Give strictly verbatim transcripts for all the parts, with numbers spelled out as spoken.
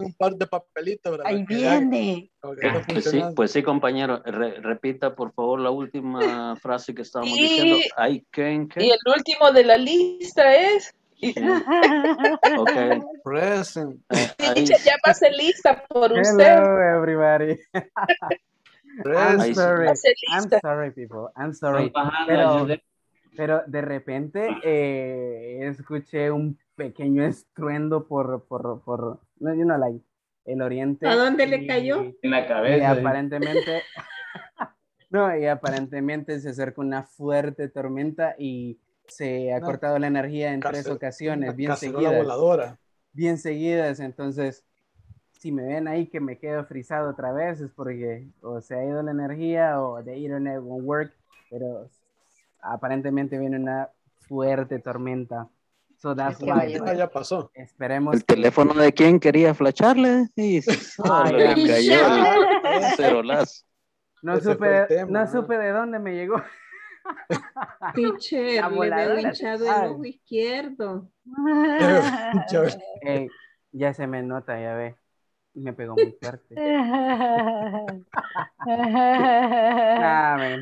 un par de papelitos, ¿verdad? Ahí viene. No pues, sí, pues sí, compañero. Re, repita, por favor, la última frase que estábamos y, diciendo. I can, can. Y el último de la lista es... Sí. Okay. Present. I, I, ya pase lista por hello, usted. Hello, everybody. I'm sorry. I'm sorry, people. I'm sorry. Pero, pero de repente eh, escuché un pequeño estruendo por, por, por no, you know, like, el oriente. ¿A dónde y, le cayó? En la cabeza. Y aparentemente, no, y aparentemente se acerca una fuerte tormenta y se ha no, cortado la energía en cacer, tres ocasiones, bien seguidas. Voladora. Bien seguidas, entonces, si me ven ahí que me quedo frisado otra vez, es porque o se ha ido la energía o the internet won't work, pero aparentemente viene una fuerte tormenta. So that's why, ya right. Pasó. Esperemos. El teléfono de quien quería flasharle y no supe, no supe de dónde me llegó. Teacher, le veo hinchado el ojo izquierdo. Hey, ya se me nota, ya ve. Me pegó muy fuerte. Amén. Ah,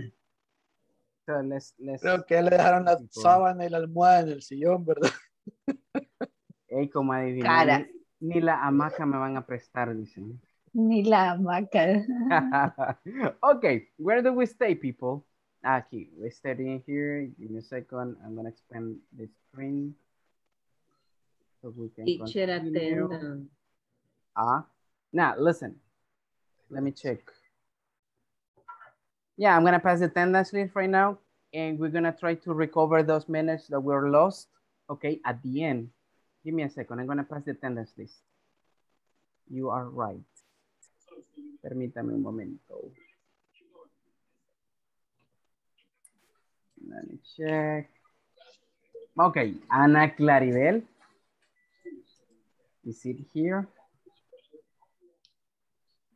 so let's, let's... Creo que le dejaron la sábana y la almohada en el sillón, ¿verdad? Ey, como adivinar, ni, ni la hamaca me van a prestar, dicen. Ni la hamaca. Okay, where do we stay, people? Aquí, we stay in here. Give me a second. I'm gonna expand the screen. So we can teacher attendant. Ah, now listen. Let me check. Yeah, I'm gonna pass the attendance list right now, and we're gonna try to recover those minutes that were lost, okay, at the end. Give me a second, I'm gonna pass the attendance list. You are right. Permítame un momento. Let me check. Okay, Ana Claribel. Is it here?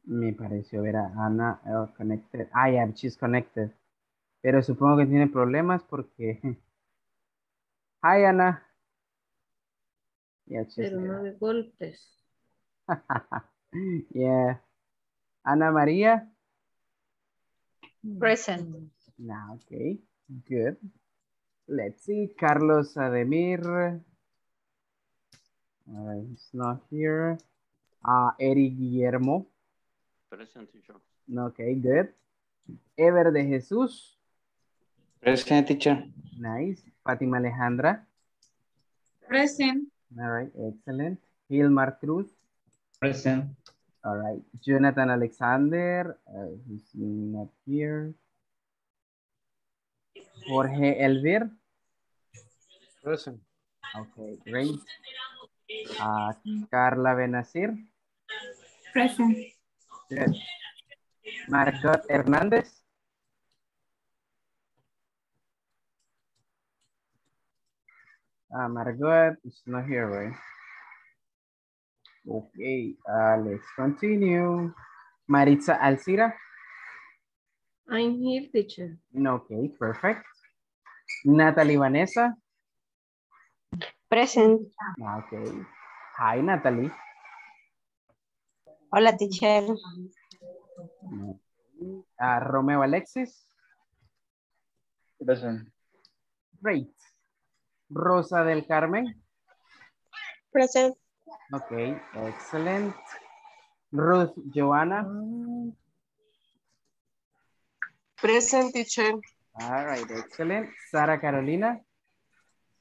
Me pareció ver a Ana uh, connected. Ah, yeah, she's connected. Pero supongo que tiene problemas porque... Hi, Ana. Yeah, pero there. No de golpes. Yeah. Ana María. Present. Nah, okay, good. Let's see. Carlos Ademir. All right, he's not here. Uh, Eric Guillermo. Present, teacher. Okay, good. Ever de Jesus. Present, teacher. Nice. Fátima Alejandra. Present. All right, excellent. Hilmar Cruz. Present. All right. Jonathan Alexander. Uh, he's not here. Jorge Elvir. Present. Okay, great. Uh, Carla Benasir. Present. Yes. Marcos Hernandez. Uh, Margot is not here, right? Okay, uh, let's continue. Maritza Alcira. I'm here, teacher. Okay, perfect. Natalie Vanessa. Present. Okay. Hi, Natalie. Hola, teacher. Uh, Romeo Alexis. Present. Great. Rosa del Carmen. Present. Okay, excellent. Ruth Johanna. Present, teacher. All right, excellent. Sara Carolina.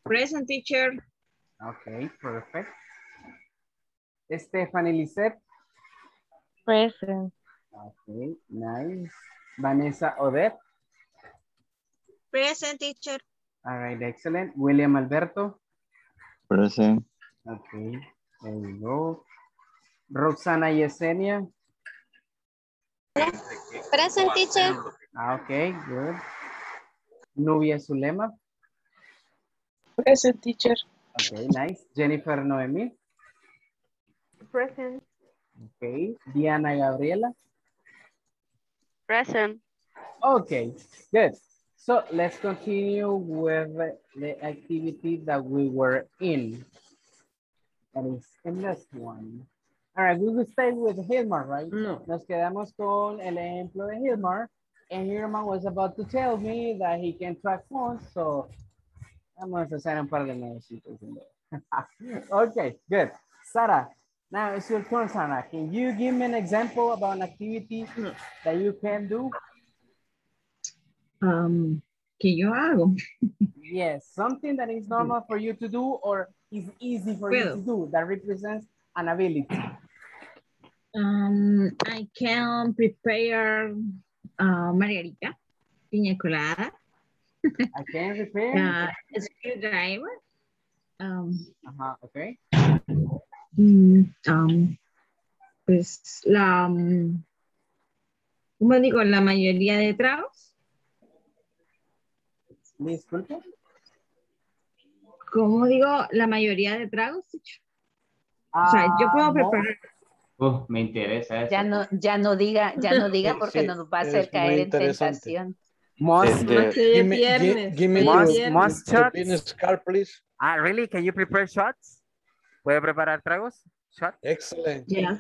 Present, teacher. Okay, perfect. Estefanie Lisset. Present. Okay, nice. Vanessa Odette. Present, teacher. All right, excellent. William Alberto. Present. Okay, there we go. Roxana Yesenia. Present, teacher. Okay, good. Nubia Zulema. Present, teacher. Okay, nice. Jennifer Noemí. Present. Okay, Diana Gabriela. Present. Okay, good. So let's continue with the activity that we were in. That is in this one. All right, we will stay with Hilmar, right? No. Nos quedamos con el ejemplo de Hilmar. And Hilmar was about to tell me that he can track phones, so I'm going to empezar un par de minutitos in there. Okay, good. Sara, now it's your turn, Sara. Can you give me an example about an activity no. that you can do? Um, que yo hago. Yes, something that is normal for you to do or is easy for Will. you to do that represents an ability. Um, I can prepare uh, margarita, piña colada. I can prepare uh, a screwdriver. Um, uh -huh, okay. Um, pues la, ¿cómo digo? La mayoría de tragos. Disculpe. ¿Cómo digo? La mayoría de tragos. Ah, o sea, yo puedo preparar. Uh, me interesa eso. Ya no, ya no diga, ya no diga porque sí, no nos va a hacer caer en tentación. Most, the, the, give me, give, give me most, the, most the, shots. The business card, please. Ah, really? Can you prepare shots? ¿Puede preparar tragos? Shots? Excellent. Yeah.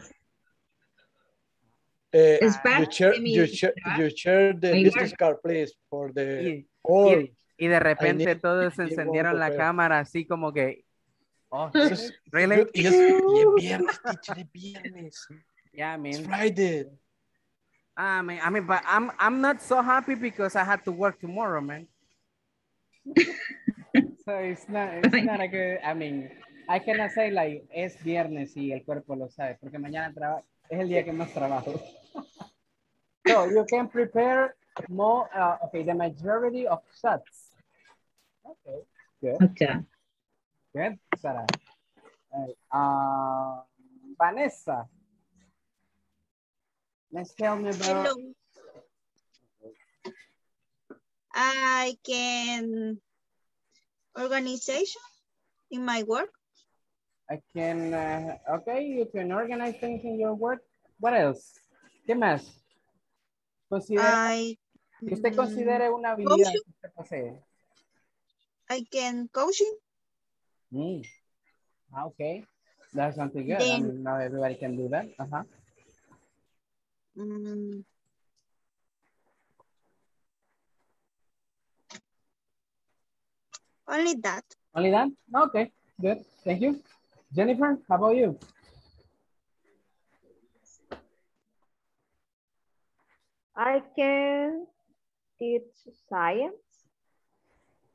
Uh, you, share, you, share, you share the My business card, please, for the... all. Y de repente todos to encendieron la cámara así como que... Oh, es really? viernes, teacher, viernes. Yeah, I mean. It's Friday. I mean, I mean, but I'm I'm not so happy because I had to work tomorrow, man. So it's not it's not a good. I mean, I cannot say like es viernes y el cuerpo lo sabe porque mañana trabajo es el día que más trabajo. So you can prepare more. Uh, okay, the majority of shots. Okay. Good. Okay. Good, Sara. Right. Uh, Vanessa. Let's tell me about... Hello. I can... Organization in my work. I can... Uh, okay, you can organize things in your work. What else? ¿Qué más? Considera... I, que usted considere una habilidad coaching. que usted posee. I can coaching. Mm. Okay, that's something good. Then, I mean, not everybody can do that. Uh-huh. Um, only that. Only that? Okay, good. Thank you. Jennifer, how about you? I can teach science.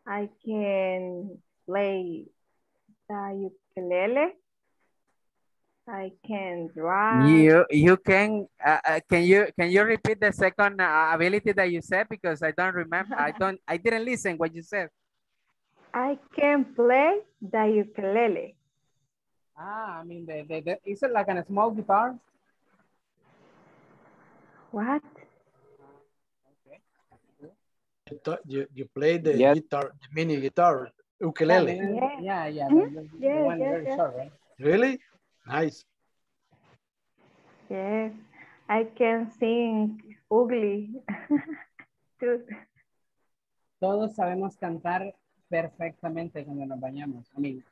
I can play the ukulele. I can drive. You you can uh, uh, can you can you repeat the second uh, ability that you said because I don't remember. I don't I didn't listen what you said. I can play the ukulele. Ah, I mean the, the, the is it like a small guitar? What? Okay. You you play the yep. guitar, the mini guitar. Ukulele. Yeah, yeah. yeah, the, the yeah, one yeah, very yeah. Short, right? Really? Nice. Yes, I can sing ugly. Too. Todos sabemos cantar perfectamente cuando nos bañamos. I mean,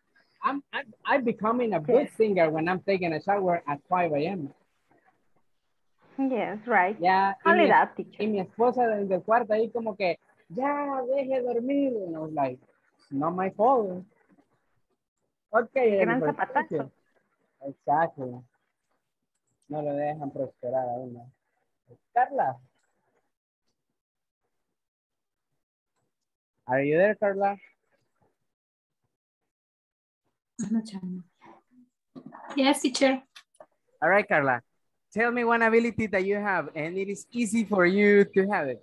I'm, I'm, I'm becoming a good yes. singer when I'm taking a shower at five A M Yes, right. Yeah, only that, teacher. Y mi esposa desde el cuarto ahí como que, ya, deje dormir. And I was like, not my fault. Okay. Gran zapatazo. Exacto. No lo dejan prosperar a uno. Carla. Are you there, Carla? Yes, teacher. All right, Carla. Tell me one ability that you have and it is easy for you to have it.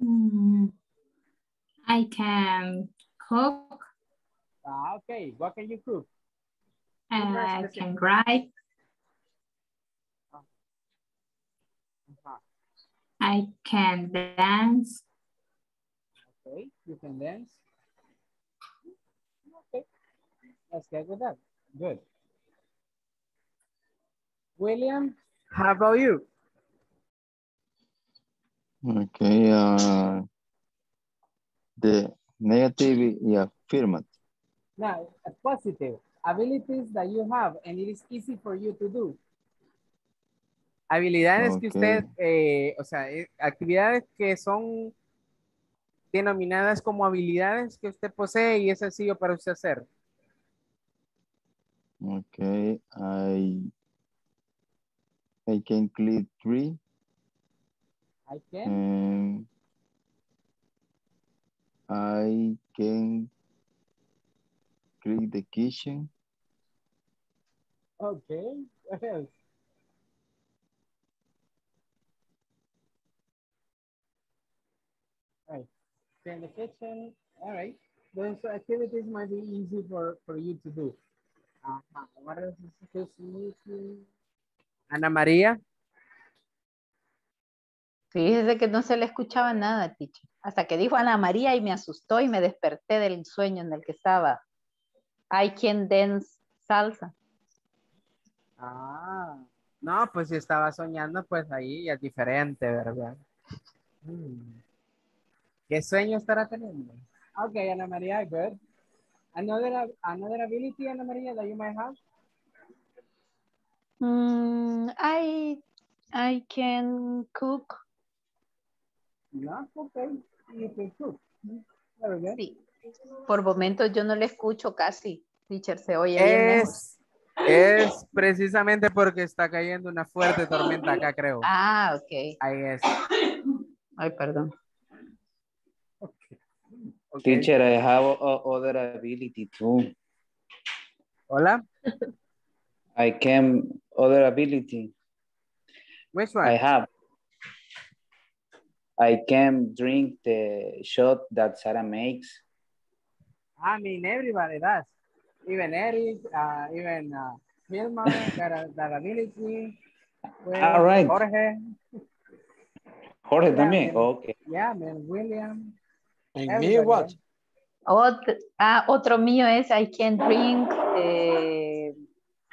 Mm. I can cook. Ah, okay, what can you cook? Uh, I can drive. Oh. Uh-huh. I can dance. Okay, you can dance. Okay, let's get with that. Good. William, how about you? Okay, uh... the negative y affirmative. No, a positive. abilities that you have and it is easy for you to do. Habilidades okay. que usted, eh, o sea, eh, actividades que son denominadas como habilidades que usted posee y es sencillo para usted hacer. Ok, I, I can click three. I can. Um, I can click the kitchen. Okay, what else? All right, in the kitchen, all right. Those activities might be easy for, for you to do. Uh-huh. What else is this meeting? Ana María. Sí, desde que no se le escuchaba nada, Ticha. Hasta que dijo Ana María y me asustó y me desperté del sueño en el que estaba. I can dance salsa. Ah, no, pues si estaba soñando, pues ahí ya es diferente, ¿verdad? Mm. ¿Qué sueño estará teniendo? Ok, Ana María, good. Another, another ability, Ana María, that you might have? Mm, I, I can cook. No, okay. You can cook. Very good. Sí. Por momentos yo no le escucho casi. Teacher, se oye. Es, es precisamente porque está cayendo una fuerte tormenta acá, creo. Ah, ok. Ahí es. Ay, perdón. Okay. Okay. Teacher, I have other ability too. Hola. I can other ability. Which one? I have. I can drink the shot that Sara makes. I mean, everybody does. Even Eric, uh, even uh, Hilmar, that, that ability. Well, all right. Jorge. Jorge también, yeah, okay. Yeah, man, William. And everybody. Me what? Otro, ah, otro mío es I can drink eh,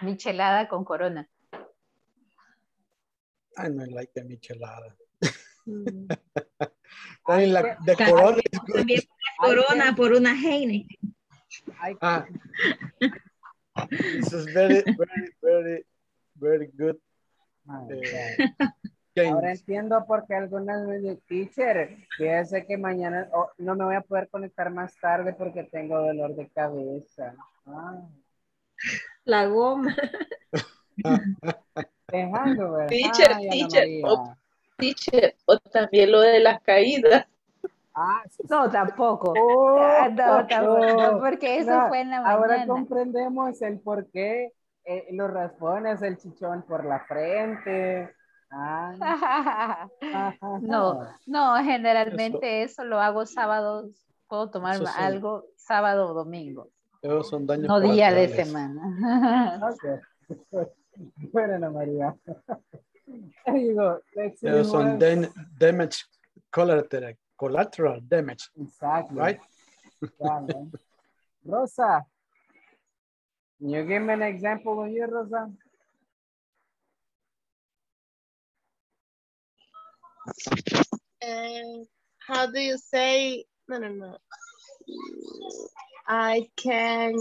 michelada con Corona. I don't like the michelada. Mm. I la, can, the Corona is good. Corona can, por una Heineken. Ah. This is very, very, very, very good. Uh, Ahora entiendo por qué algunas me dicen, teacher, fíjese que mañana oh, no me voy a poder conectar más tarde porque tengo dolor de cabeza. Ah. La goma. Dejando, ¿verdad? Teacher, Ay, teacher, o, teacher, o también lo de las caídas. Ah, no, tampoco. Oh, ah, no, oh, tampoco, no, porque eso no, fue en la mañana. Ahora comprendemos el por qué eh, los raspones, el chichón por la frente. Ah. No, no, generalmente eso, eso lo hago sábados, puedo tomar son, algo sábado o domingo. Esos son daños no día de semana. Okay. Bueno, Ana María. There you go. Let's see some then damage collateral, collateral damage. Exactly. Right? Yeah, man. Rosa, can you give me an example of you, Rosa? Um, how do you say? No, no, no. I can.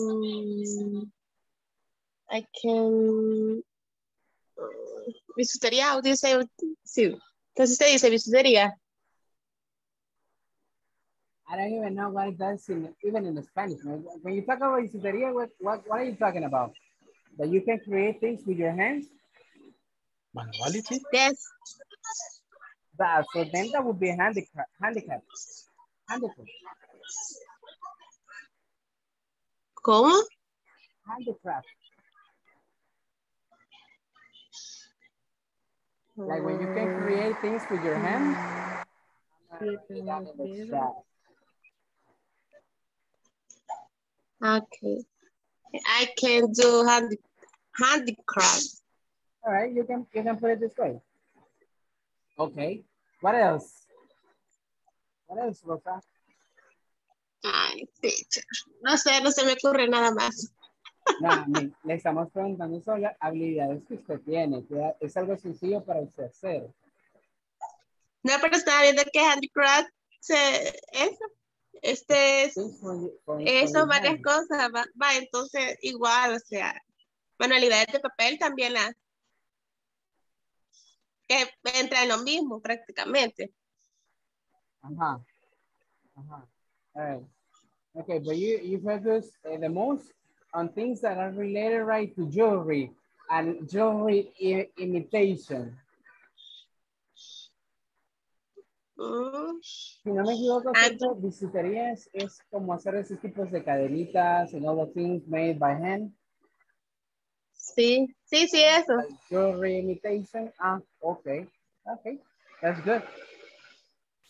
I can uh, bisutería, how do you say? Sí. ¿Qué se dice bisutería? I don't even know what it does in, even in Spanish. When you talk about bisutería, what, what, what are you talking about? That you can create things with your hands? Manuality? Yes. That, so then that would be a handicap. Handicap. Handicap. ¿Cómo? Handicraft. Like when you can create things with your hands. Okay. I can do handi handicraft. All right, you can you can put it this way. Okay. What else? What else, Rosa? Ay, teacher. No sé, no se me ocurre nada más. No, le estamos preguntando sobre las habilidades que usted tiene, que es algo sencillo para usted hacer. No, pero estaba viendo que handicraft, se, eso, Este es, son varias cosas, va, va, entonces igual, o sea, manualidades de papel también las que entra en lo mismo prácticamente. Ajá. Ajá. All right. Okay, but you, you focus uh, the most on things that are related, right, to jewelry and jewelry imitation. Mm. Si no me equivoco, and, bisuterías es como hacer esos tipos de cadenitas and all the things made by hand. Sí, sí, sí, eso. And jewelry imitation. Ah, okay. Okay, that's good.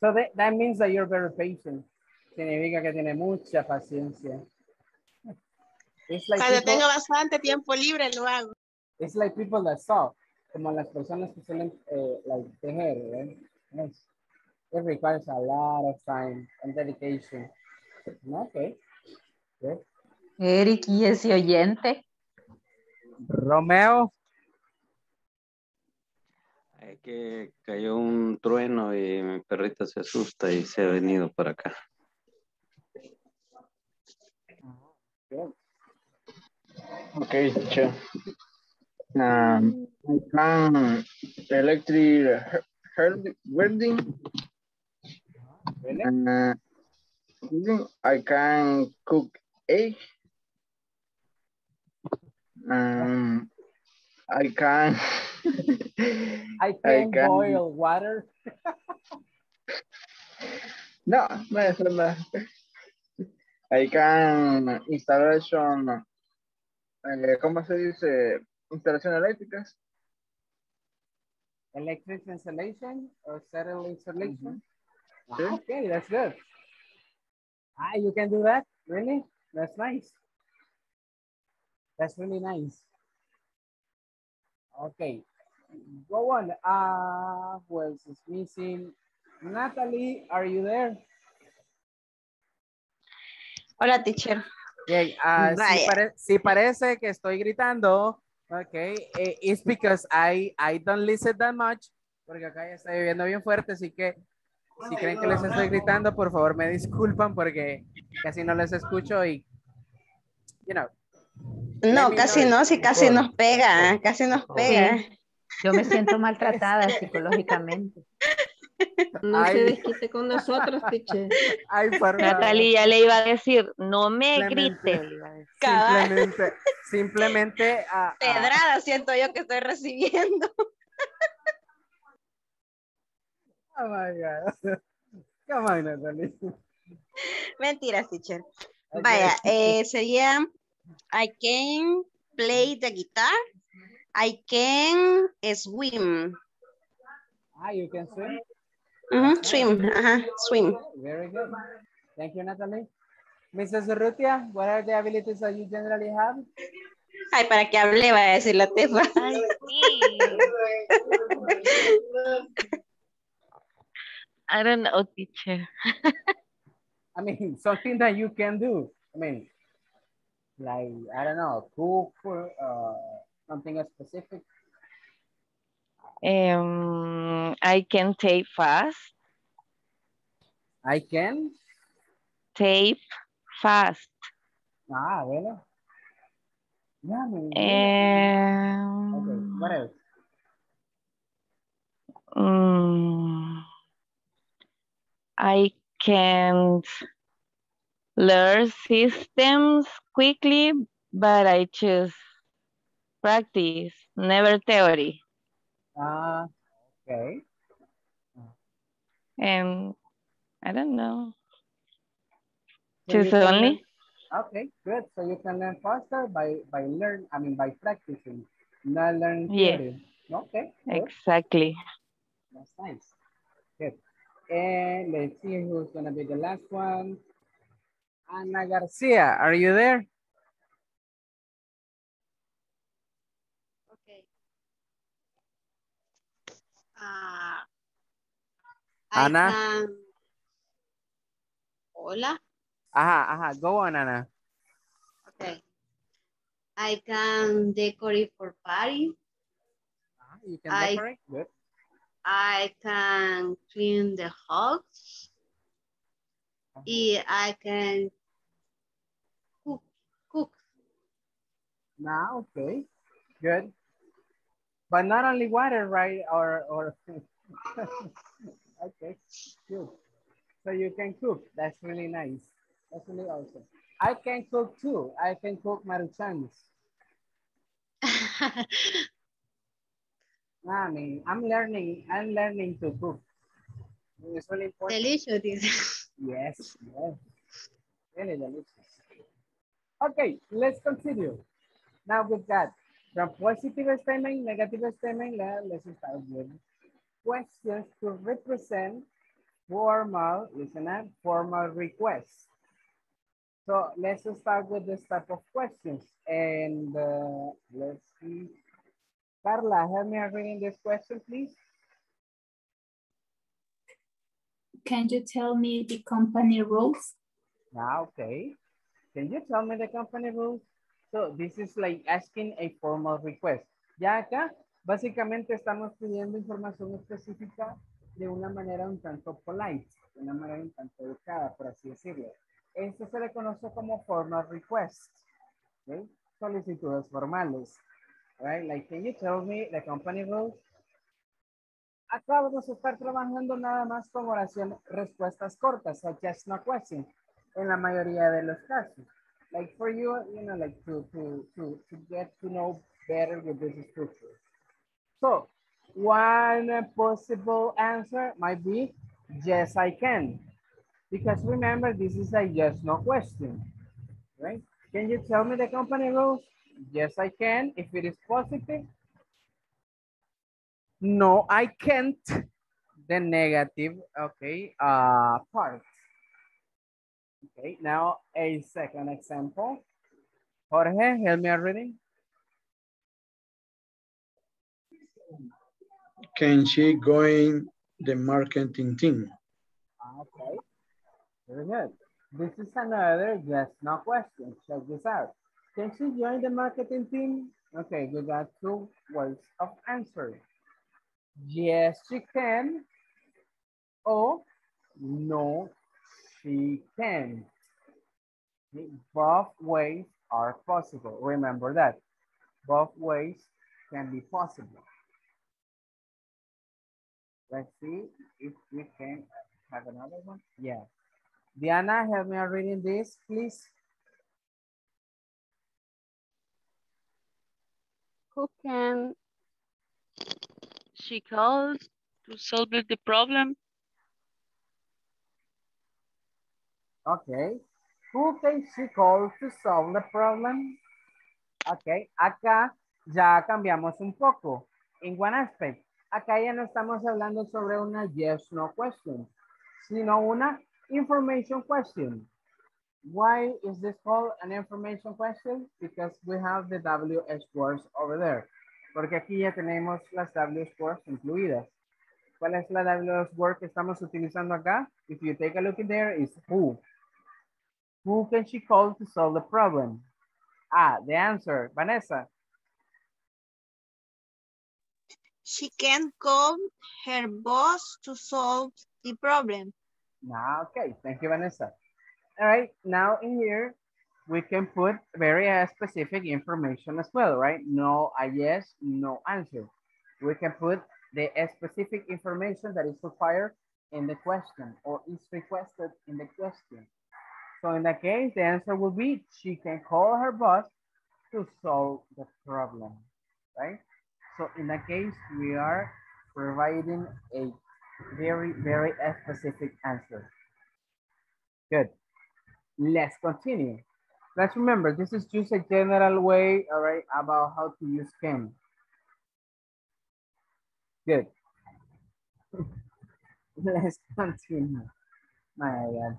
So that, that means that you're very patient. Significa que tiene mucha paciencia. It's like cuando people, tengo bastante tiempo libre lo hago. It's like people that sew, como las personas que suelen eh, like tejer, ¿eh? Yes. It requires a lot of time and dedication. Okay. Yes. Eric, ¿y ese oyente? Romeo. Es que cayó un trueno y mi perrita se asusta y se ha venido para acá. Okay, teacher. Um, I plan electric welding. And, uh, I can cook egg. Um, I can. I can, I can boil water. No, no, no. I can installation, eh, ¿cómo se dice? Instalación eléctricas. Electric installation or serial installation? Mm-hmm. Wow, okay, that's good. Ah, you can do that? Really? That's nice. That's really nice. Okay, go on. Ah, uh, who else is missing? Natalie, are you there? Hola, teacher. Bien, uh, sí, pare sí parece que estoy gritando. Ok, it's because I, I don't listen that much, porque acá ya está lloviendo bien fuerte, así que si creen que les estoy gritando, por favor me disculpan porque casi no les escucho y, you know. No, casi no, sí, casi nos pega, casi nos pega. Sí. Yo me siento maltratada psicológicamente. No ay, se desquite con nosotros, teacher. Ay, Natalia le iba a decir, no me grite. Simplemente, simplemente. Ah, pedrada ah. Siento yo que estoy recibiendo. Oh my God. Come on, Natalia. Mentiras, teacher. Okay. Vaya, eh, sería, I can play the guitar, I can swim. Ah, you can swim. Mm-hmm. Swim, uh-huh. Swim. Very good. Thank you, Natalie. Missus Urrutia, what are the abilities that you generally have? Ay, para que hable, va a decir la Tefa. Ay, sí. I don't know, teacher. I mean, something that you can do. I mean, like, I don't know, cook or uh, something specific. Um, I can tape fast. I can? Tape fast. Ah, bueno. Yeah, um, okay, what else? Um, I can learn systems quickly, but I just practice, never theory. Ah, uh, okay. And um, I don't know. So just only. Learn. Okay, good. So you can learn faster by by learn. I mean by practicing, not learn theory. Yeah. Okay. Good. Exactly. That's nice. Good. And let's see who's gonna be the last one. Ana Garcia, are you there? Uh, Ana. Can... Hola. Ajá, ajá. Go on, Ana. Okay. I can decorate for party. Uh, you can I, decorate. Good. I can clean the house. y I can cook. cook. Now, okay, good. But not only water, right? Or, or okay, good. So you can cook. That's really nice. That's really awesome. I can cook too. I can cook Maruchan's. I mean, I'm learning. I'm learning to cook. It's really important. Delicious. Yes, yes. Really delicious. Okay, let's continue. Now we've got from positive statement, negative statement. Let's start with questions to represent formal, listen up, formal requests. So let's start with this type of questions. And uh, let's see. Carla, help me reading this question, please. Can you tell me the company rules? Ah, okay. Can you tell me the company rules? So this is like asking a formal request. Ya acá, básicamente estamos pidiendo información específica de una manera un tanto polite, de una manera un tanto educada, por así decirlo. Esto se le conoce como formal request, okay? Solicitudes formales, right? Like, can you tell me the company rules? Acá vamos a estar trabajando nada más con oraciones, respuestas cortas, such as no question, en la mayoría de los casos. Like for you, you know, like to, to, to, to get to know better with this structure. So, one possible answer might be, yes, I can. Because remember, this is a yes, no question, right? Can you tell me the company rules? Yes, I can, if it is positive. No, I can't, the negative, okay, uh, part. Okay, now a second example. Jorge, help me reading. Can she join the marketing team? Okay, very good. This is another yes, no question. Check this out. Can she join the marketing team? Okay, we got two ways of answering. Yes, she can. Or no, she can. Both ways are possible. Remember that. Both ways can be possible. Let's see if we can have another one. Yeah. Diana, help me reading this, please. Who can she call to solve the problem? Okay. Who can she call to solve the problem? Okay. Acá ya cambiamos un poco. En one aspect. Acá ya no estamos hablando sobre una yes, no question, sino una information question. Why is this called an information question? Because we have the W H words over there. Porque aquí ya tenemos las W H words incluidas. ¿Cuál es la W H word que estamos utilizando acá? If you take a look in there, it's who. Who can she call to solve the problem? Ah, the answer, Vanessa. She can call her boss to solve the problem. Now, okay, thank you, Vanessa. All right, now in here, we can put very specific information as well, right? No, a yes, no answer. We can put the specific information that is required in the question or is requested in the question. So in that case, the answer will be, she can call her boss to solve the problem, right? So in that case, we are providing a very, very specific answer. Good. Let's continue. Let's remember, this is just a general way, all right, about how to use can. Good. Let's continue. My God,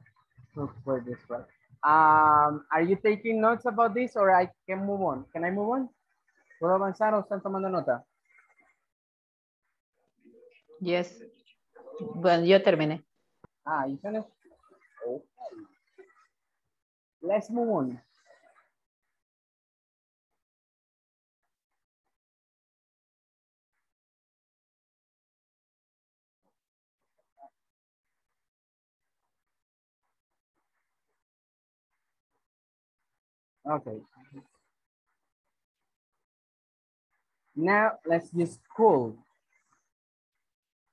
look for this one. Um, are you taking notes about this or I can move on? Can I move on? ¿Puedo avanzar o están tomando nota? Yes. Bueno, yo terminé. Ah, ¿y son? Okay. Let's move on. Okay. Now let's use could.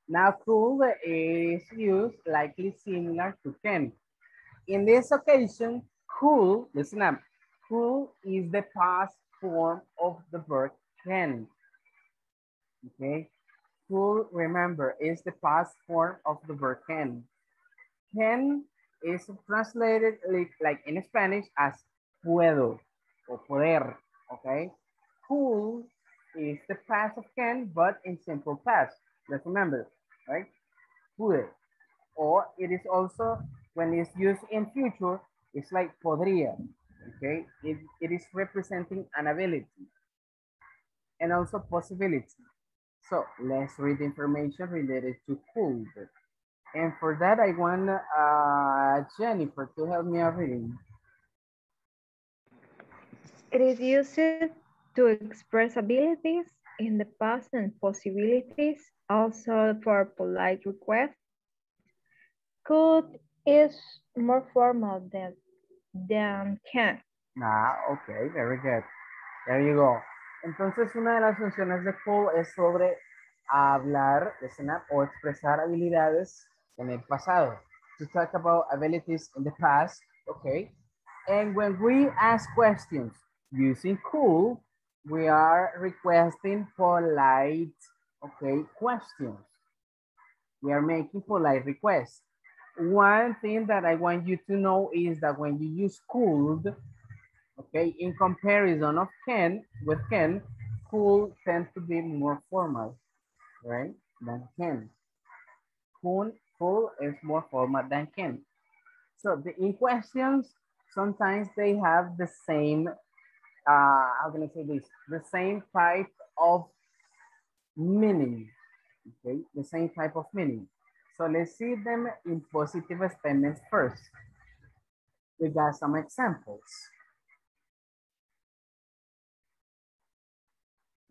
Now could is used likely similar to can. In this occasion, could, listen up, could is the past form of the verb can. Okay, could, remember, is the past form of the verb can. Can is translated like, like in Spanish as puedo or poder, okay? Could is the past of can, but in simple past. Let's remember, right? Pude. Or it is also, when it's used in future, it's like podría, okay? It, it is representing an ability and also possibility. So let's read information related to could. And for that, I want uh, Jennifer to help me out reading. It is used to express abilities in the past and possibilities, also for polite requests. Could is more formal than, than can. Ah, okay, very good. There you go. Entonces, una de las funciones de could es sobre hablar, escena, o expresar habilidades en el pasado. To talk about abilities in the past, okay? And when we ask questions using could, we are requesting polite, okay, questions. We are making polite requests. One thing that I want you to know is that when you use could, okay, in comparison of can, with can, could tends to be more formal, right, than can. Could is more formal than can. So the in questions, sometimes they have the same, uh, how can I say this? The same type of meaning, okay? The same type of meaning. So let's see them in positive statements first. We got some examples.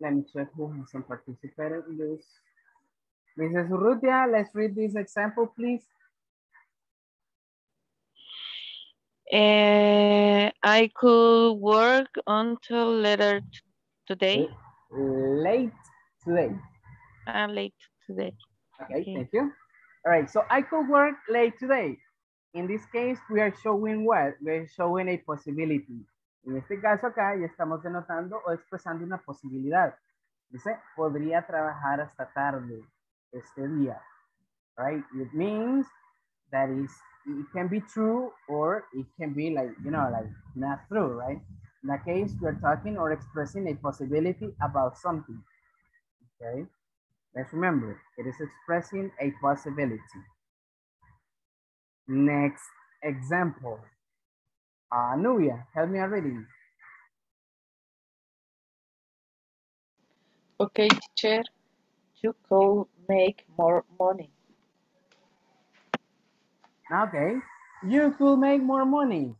Let me check who hasn't participated in this. Missus Urrutia, let's read this example, please. Uh, I could work until later today. Late today. Uh, late today. Okay, okay, thank you. All right, so I could work late today. In this case, we are showing what? We're showing a possibility. En este caso acá ya estamos denotando o expresando una posibilidad. Dice, podría trabajar hasta tarde, este día, right? It means that is, it can be true or it can be like, you know, like not true, right? In that case, we're talking or expressing a possibility about something, okay? Let's remember, it is expressing a possibility. Next example. Uh, Nubia, help me already. Okay, teacher, you could make more money. Okay, you could make more money.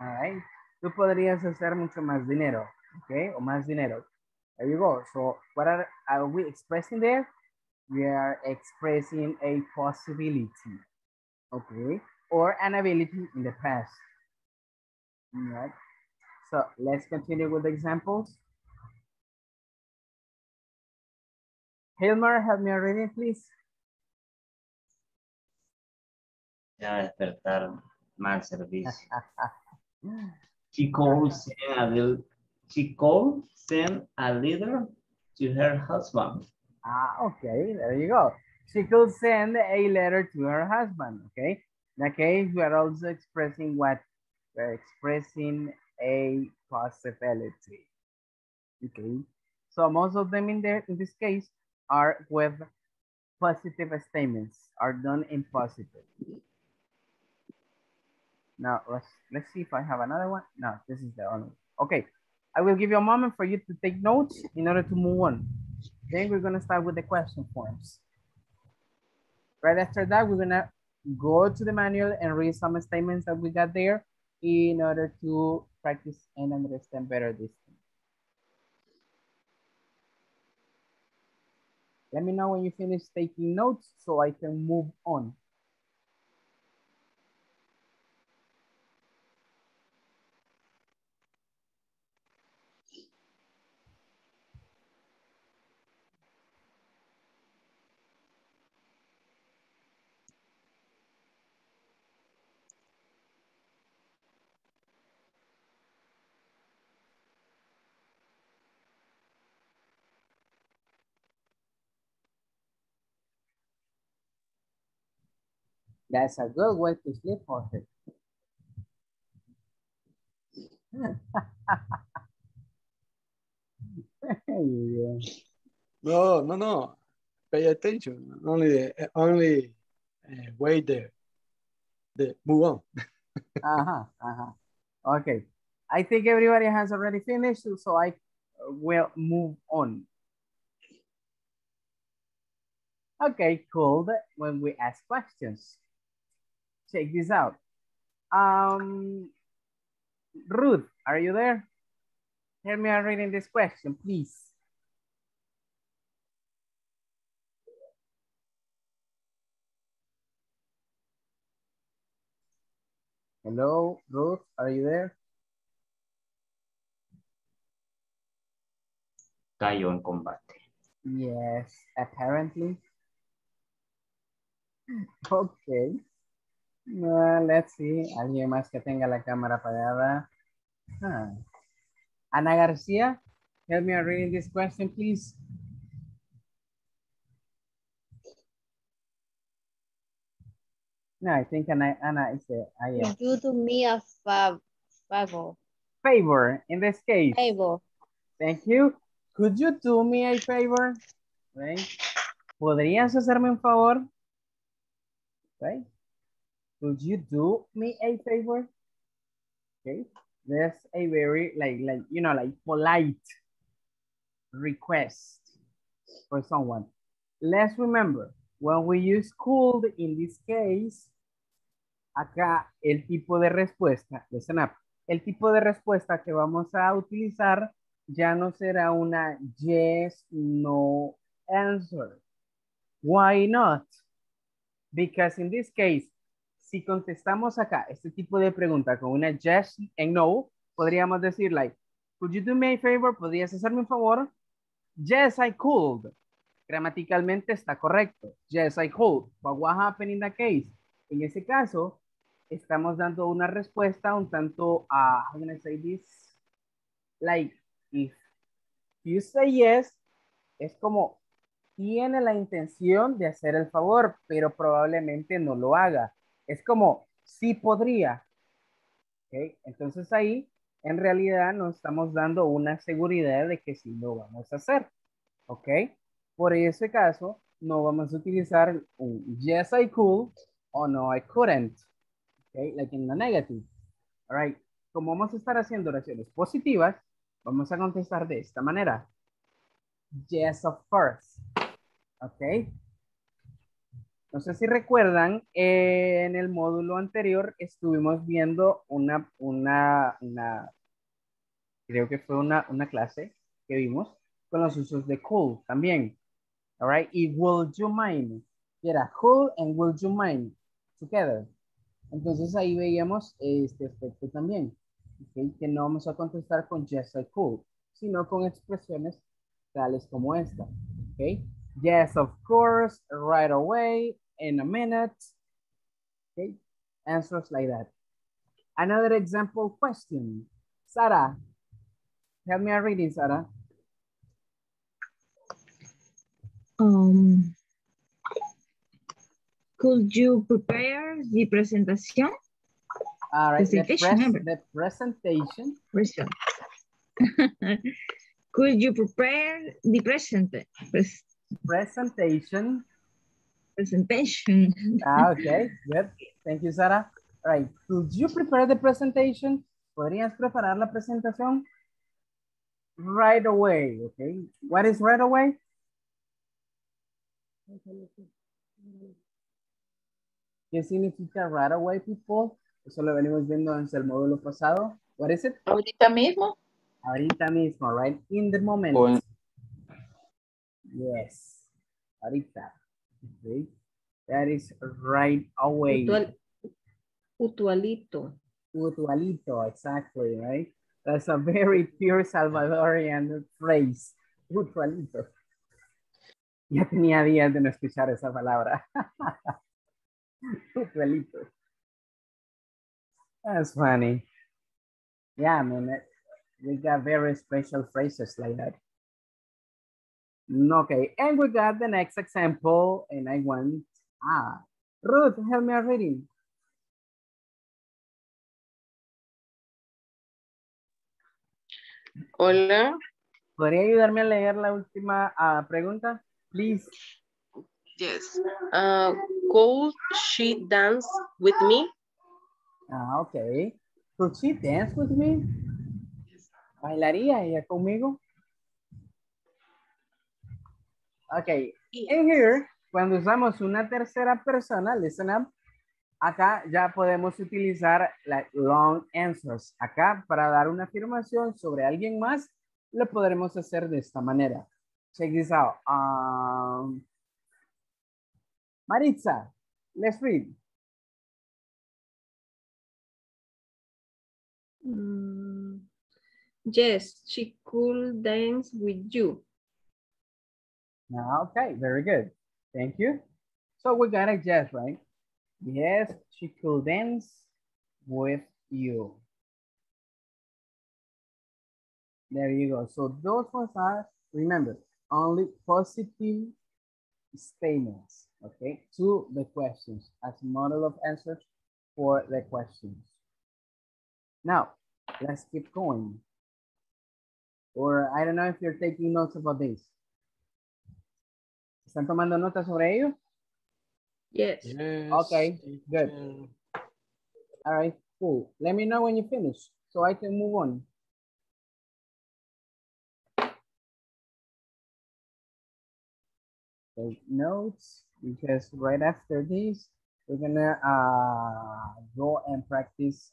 All right, tú podrías hacer mucho más dinero, okay, o más dinero. There you go. So what are, are we expressing there? We are expressing a possibility, okay, or an ability in the past. All right, so let's continue with the examples. Hilmar, help me reading, please. Ya despertaron, mal servicio. She called send a little, she called send a letter to her husband. Ah, okay, there you go. She could send a letter to her husband, okay? In that case, we are also expressing what? We're expressing a possibility, okay? So most of them in, there, in this case, are with positive statements, are done in positive. Now, let's, let's see if I have another one. No, this is the only one. Okay, I will give you a moment for you to take notes in order to move on. Then we're gonna start with the question forms. Right after that, we're gonna go to the manual and read some statements that we got there in order to practice and understand better this thing. Let me know when you finish taking notes so I can move on. That's a good way to sleep for her. No, no, no. Pay attention. Only, only uh, wait there. The, move on. uh-huh, uh-huh. Okay. I think everybody has already finished, so I will move on. Okay, cool. When we ask questions, check this out. Um, Ruth, are you there? Help me out reading this question, please. Hello, Ruth, are you there? Cayó en combate. Yes, apparently. Okay. Well, let's see. Alguien más que tenga la cámara apagada. Huh. Ana García, help me reading this question, please. No, I think Ana, Ana is there. Ah, yeah. You do me a fav favor. Favor, in this case. Favor. Thank you. Could you do me a favor? Right. ¿Podrías hacerme un favor? Right. Could you do me a favor? Okay. There's a very, like, like, you know, like polite request for someone. Let's remember, when we use could in this case, acá el tipo de respuesta, listen up, el tipo de respuesta que vamos a utilizar ya no será una yes, no answer. Why not? Because in this case, si contestamos acá este tipo de pregunta con una yes and no, podríamos decir like, could you do me a favor? ¿Podrías hacerme un favor? Yes, I could. Gramaticalmente está correcto. Yes, I could. But what happened in that case? En ese caso, estamos dando una respuesta un tanto a, uh, how can I say this? Like, if you say yes, es como, tiene la intención de hacer el favor, pero probablemente no lo haga. Es como, sí podría. ¿Okay? Entonces ahí, en realidad, nos estamos dando una seguridad de que sí lo vamos a hacer. ¿Ok? Por ese caso, no vamos a utilizar un yes, I could, o no, I couldn't. ¿Ok? Like in the negative. All right. Como vamos a estar haciendo oraciones positivas, vamos a contestar de esta manera. Yes, of course. Ok. No sé si recuerdan, eh, en el módulo anterior estuvimos viendo una, una, una creo que fue una, una clase que vimos con los usos de could también. All right. Y would you mind. Era could and would you mind together. Entonces ahí veíamos este aspecto también. Okay, que no vamos a contestar con yes I could, sino con expresiones tales como esta. Okay. Yes, of course, right away, in a minute. Okay. Answers like that. Another example question. Sara, help me reading, Sara. Um, could you prepare the presentation? All right, presentation, the, pres the presentation. presentation. Could you prepare the present pres presentation? Presentation. Ah, okay, good. Thank you, Sara. All right. Could you prepare the presentation? ¿Podrías preparar la presentación? Right away, okay. What is right away? ¿Qué significa right away, people? Eso lo venimos viendo en el módulo pasado. What is it? Ahorita mismo. Ahorita mismo, right? In the moment. Bueno. Yes. Ahorita. Okay. That is right away. Utual, utualito. Utualito, exactly, right? That's a very pure Salvadorian phrase. Utualito. Ya tenía días de no escuchar esa palabra. Utualito. That's funny. Yeah, I mean, it, we got very special phrases like that. Okay, and we got the next example, and I want, ah, Ruth, help me reading. Hola. ¿Podría ayudarme a leer la última uh, pregunta? Please. Yes. Uh, could she dance with me? Ah, ok. Could she dance with me? ¿Bailaría ella conmigo? Ok. In here, cuando usamos una tercera persona, listen up, acá ya podemos utilizar la long answers. Acá, para dar una afirmación sobre alguien más, lo podremos hacer de esta manera. Check this out. Um, Maritza, let's read. Mm, yes, she could dance with you. Okay, very good. Thank you. So we got a yes, right? Yes, she could dance with you. There you go. So those ones are, remember, only positive statements, okay, to the questions as model of answers for the questions. Now, let's keep going. Or I don't know if you're taking notes about this. ¿Están tomando notas sobre ello? Yes. Yes. Okay, good. All right, cool. Let me know when you finish so I can move on. Take notes because right after this, we're gonna uh, go and practice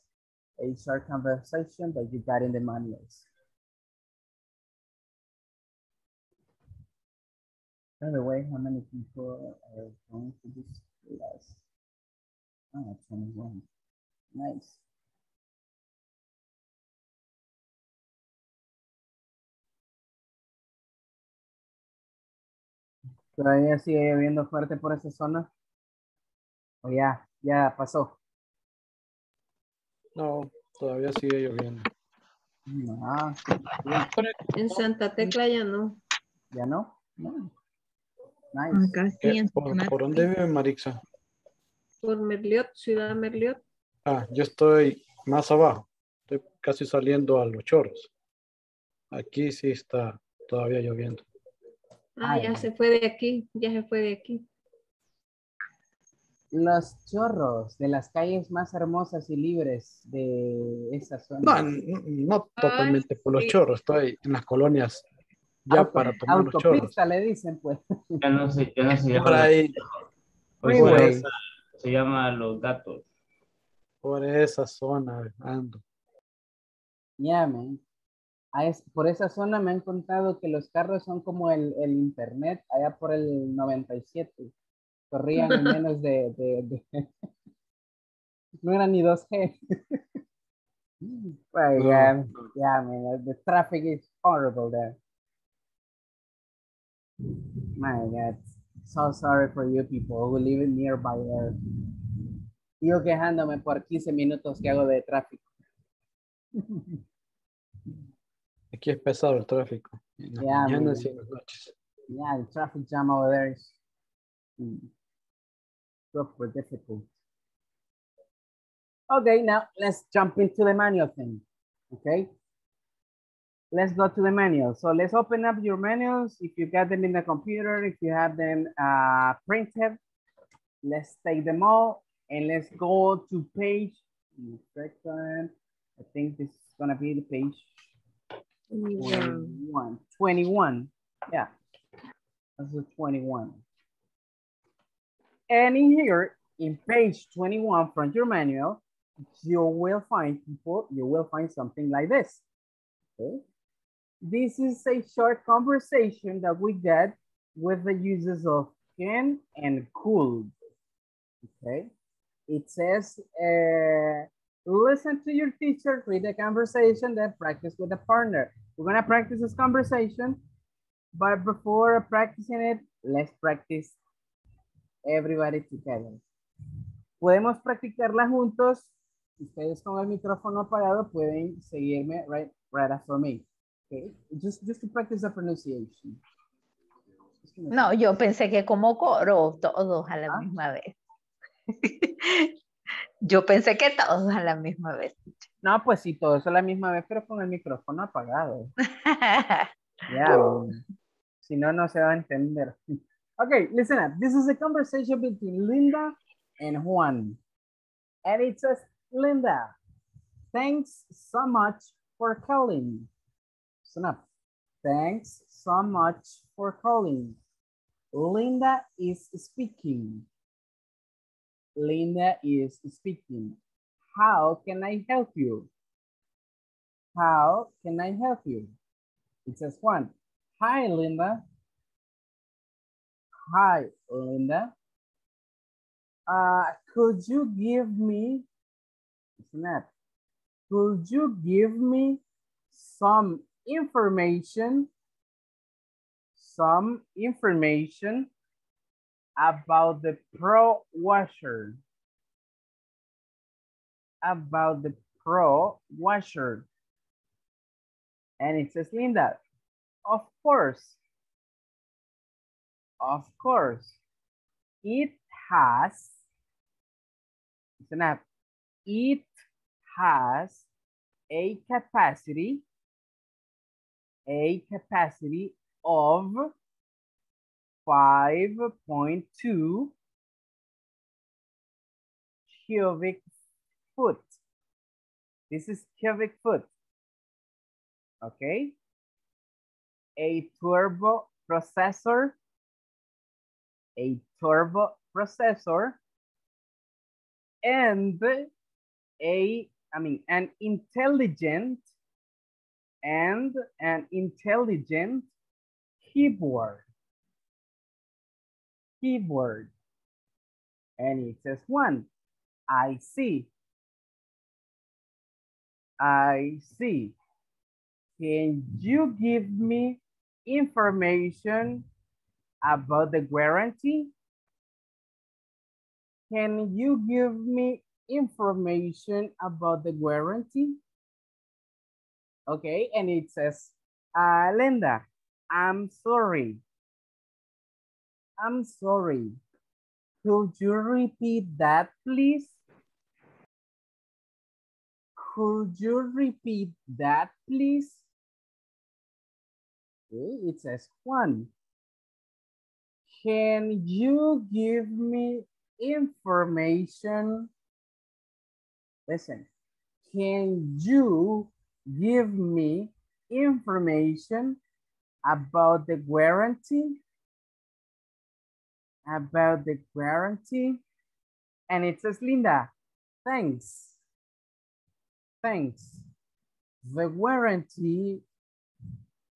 a short conversation that you got in the manuals. By the way, how many people are going to this class? Oh, twenty-one. Nice. ¿Todavía sigue lloviendo fuerte por esa zona? ¿O ya, ya pasó? No, todavía sigue lloviendo. No. En Santa Tecla ya no. ¿Ya no? No. Nice. Eh, por, ¿Por dónde vive Maritza? Por Merliot, Ciudad Merliot. Ah, yo estoy más abajo. Estoy casi saliendo a Los Chorros. Aquí sí está todavía lloviendo. Ah, Ay. ya se fue de aquí. Ya se fue de aquí. Los Chorros, de las calles más hermosas y libres de esa zona. No, no, no totalmente Ay, por Los sí. Chorros. Estoy en las colonias. Ya Auto, para tomar los chorros. Autopista le dicen, pues. Ya no sé, ya no se llama. Por ahí. Por esa, se llama Los Gatos. Por esa zona ando. Ya, man. Por esa zona me han contado que los carros son como el, el internet, allá por el noventa y siete. Corrían en menos de, de, de... No eran ni dos G. Well, no. yeah, yeah, man. The traffic is horrible there. My God, so sorry for you people who live nearby there. Yo quejándome por quince minutos que hago de tráfico. Aquí es pesado el tráfico. Yeah, man. Yeah, the traffic jam over there is super difficult. Okay, now let's jump into the manual thing. Okay. Let's go to the manual. So let's open up your manuals. If you got them in the computer, if you have them uh, printed, let's take them all and let's go to page. Second, I think this is gonna be the page twenty-one. twenty-one. Yeah, this is twenty-one. And in here, in page twenty-one from your manual, you will find people. You will find something like this. Okay. This is a short conversation that we get with the uses of can and could, okay? It says, uh, listen to your teacher, read the conversation, then practice with a partner. We're gonna practice this conversation, but before practicing it, let's practice everybody together. Podemos practicarla juntos. Ustedes con el micrófono parado pueden seguirme, right? Right after me, okay? Just, just to practice the pronunciation. No, yo pensé que como coro todos a la ah. misma vez. Yo pensé que todos a la misma vez. No, pues sí, todos a la misma vez, pero con el micrófono apagado. Ya, yeah. uh. Si no, no se va a entender. Okay, listen up. This is a conversation between Linda and Juan. And it says, Linda, thanks so much for calling. Listen up. Thanks so much for calling. Linda is speaking. Linda is speaking. How can I help you? How can I help you? It says Juan. Hi, Linda. Hi, Linda. Uh, could you give me, listen up, could you give me some information, some information about the Pro Washer, about the Pro Washer? And it says, Linda, of course, of course, it has, listen up, it has a capacity, a capacity of five point two cubic foot. This is cubic foot, okay? A turbo processor, a turbo processor, and a, I mean, an intelligent, and an intelligent keyboard, keyboard. And it says one, I see, I see. Can you give me information about the warranty? Can you give me information about the warranty? Okay, and it says, uh, Linda, I'm sorry. I'm sorry. Could you repeat that, please? Could you repeat that, please? Okay, it says Juan. Can you give me information? Listen, can you give me information about the warranty? About the warranty. And it says, Linda, thanks. Thanks. The warranty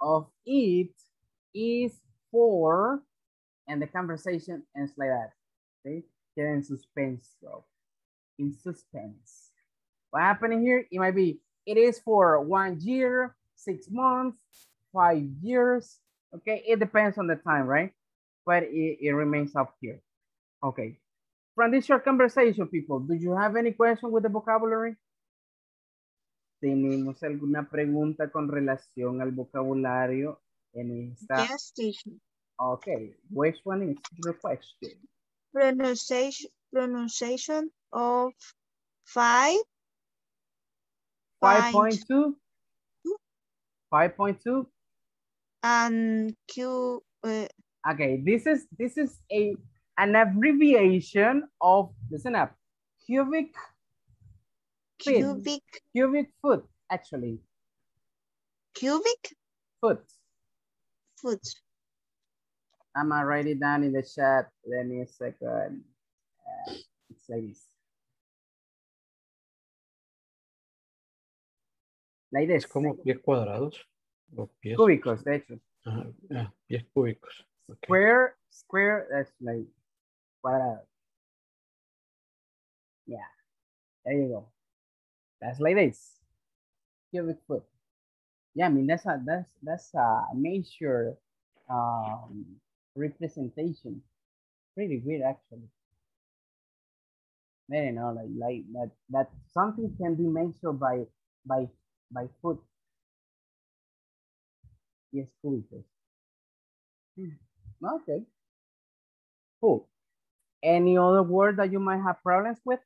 of it is for, and the conversation ends like that. Okay? They're in suspense, though. In suspense. What happened here? It might be, it is for one year, six months, five years. Okay, it depends on the time, right? But it, it remains up here. Okay. From this short conversation, people, do you have any question with the vocabulary? ¿Tenemos alguna pregunta con relación al vocabulario en esta? Yes, teacher. Okay. Which one is the question? Pronunciation, pronunciation of five. five point two, five point two, and Q. Uh, okay, this is this is a an abbreviation of, listen up, cubic, cubic, feet, cubic foot, actually, cubic foot, foot. I'm gonna write it down in the chat. Let me a second. Uh, it's like this. La idea es como pies cuadrados, o pies cúbicos, de hecho. Ajá, ah, pies cúbicos. Okay. Square, square, that's like cuadrado. Yeah, there you go. That's like this. Cubic foot. Yeah, I mean that's a that's that's a major um, representation. Pretty weird, actually. I don't know, like like that that something can be measured by by. by foot. Yes, cool. Okay, cool. Any other word that you might have problems with?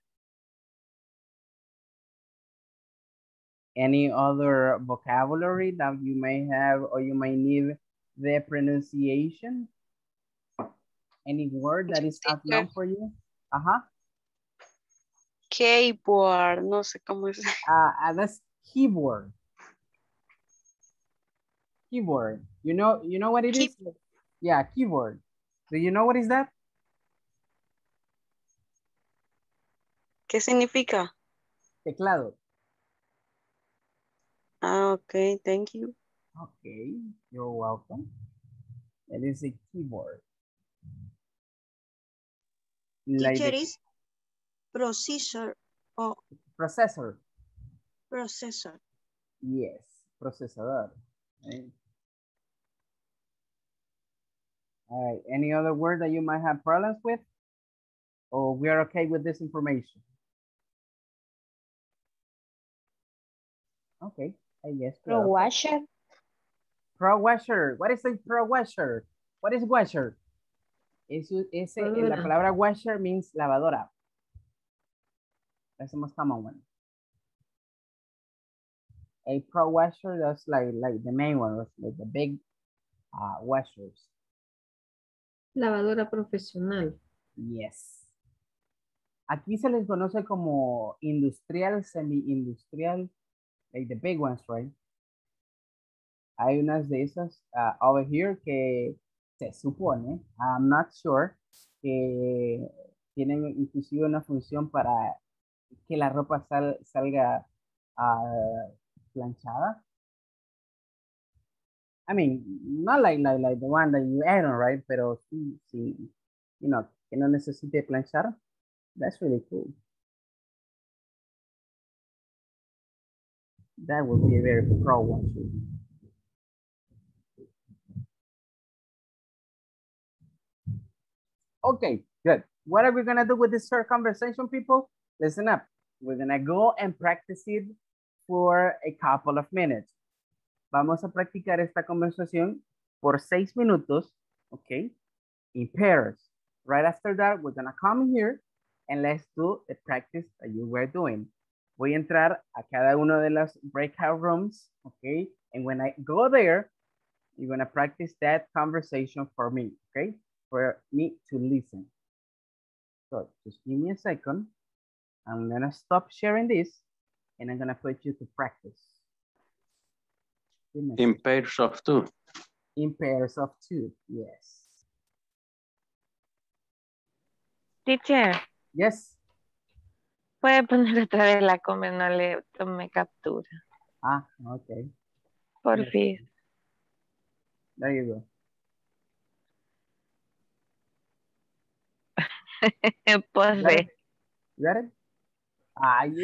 Any other vocabulary that you may have or you may need the pronunciation? Any word that is not known for you? Uh-huh. Keyboard, no sé cómo es. Ah, uh, that's keyboard. Keyboard. You know, you know what it Key is? Yeah, keyboard. Do you know what is that? ¿Qué significa? Teclado. Ah, okay, thank you. Okay, you're welcome. That is a keyboard. Like teacher is processor. Oh. Processor. Processor. Yes, procesador. Right. All right, any other word that you might have problems with? Or oh, we are okay with this information? Okay, I guess. Pro washer. Pro washer. What is a pro washer? What is washer? Eso, ese, la palabra washer means lavadora. That's the most common one. A pro washer, that's like, like the main one, that's like the big uh, washers. Lavadora profesional. Yes. Aquí se les conoce como industrial, semi-industrial, like the big ones, right? Hay unas de esas uh, over here que se supone, I'm not sure, que tienen inclusive una función para que la ropa sal, salga uh, planchada. I mean, not like, like, like the one that you iron, right? Pero sí, sí, you know, que no necesite planchar. That's really cool. That would be a very pro one too. Okay, good. What are we gonna do with this short conversation, people? Listen up. We're gonna go and practice it for a couple of minutes. Vamos a practicar esta conversación por seis minutos, okay? In pairs. Right after that, we're gonna come here and let's do the practice that you were doing. Voy a entrar a cada uno de las breakout rooms, okay? And when I go there, you're gonna practice that conversation for me, okay? For me to listen. So just give me a second. I'm gonna stop sharing this and I'm gonna put you to practice. In pairs of two. In pairs of two, yes. Teacher. Yes. Voy a poner otra vez la come, no le tomé captura. Ah, ok. Por yes. fin. There you go. Pues ve. ¿Vieron? Ay,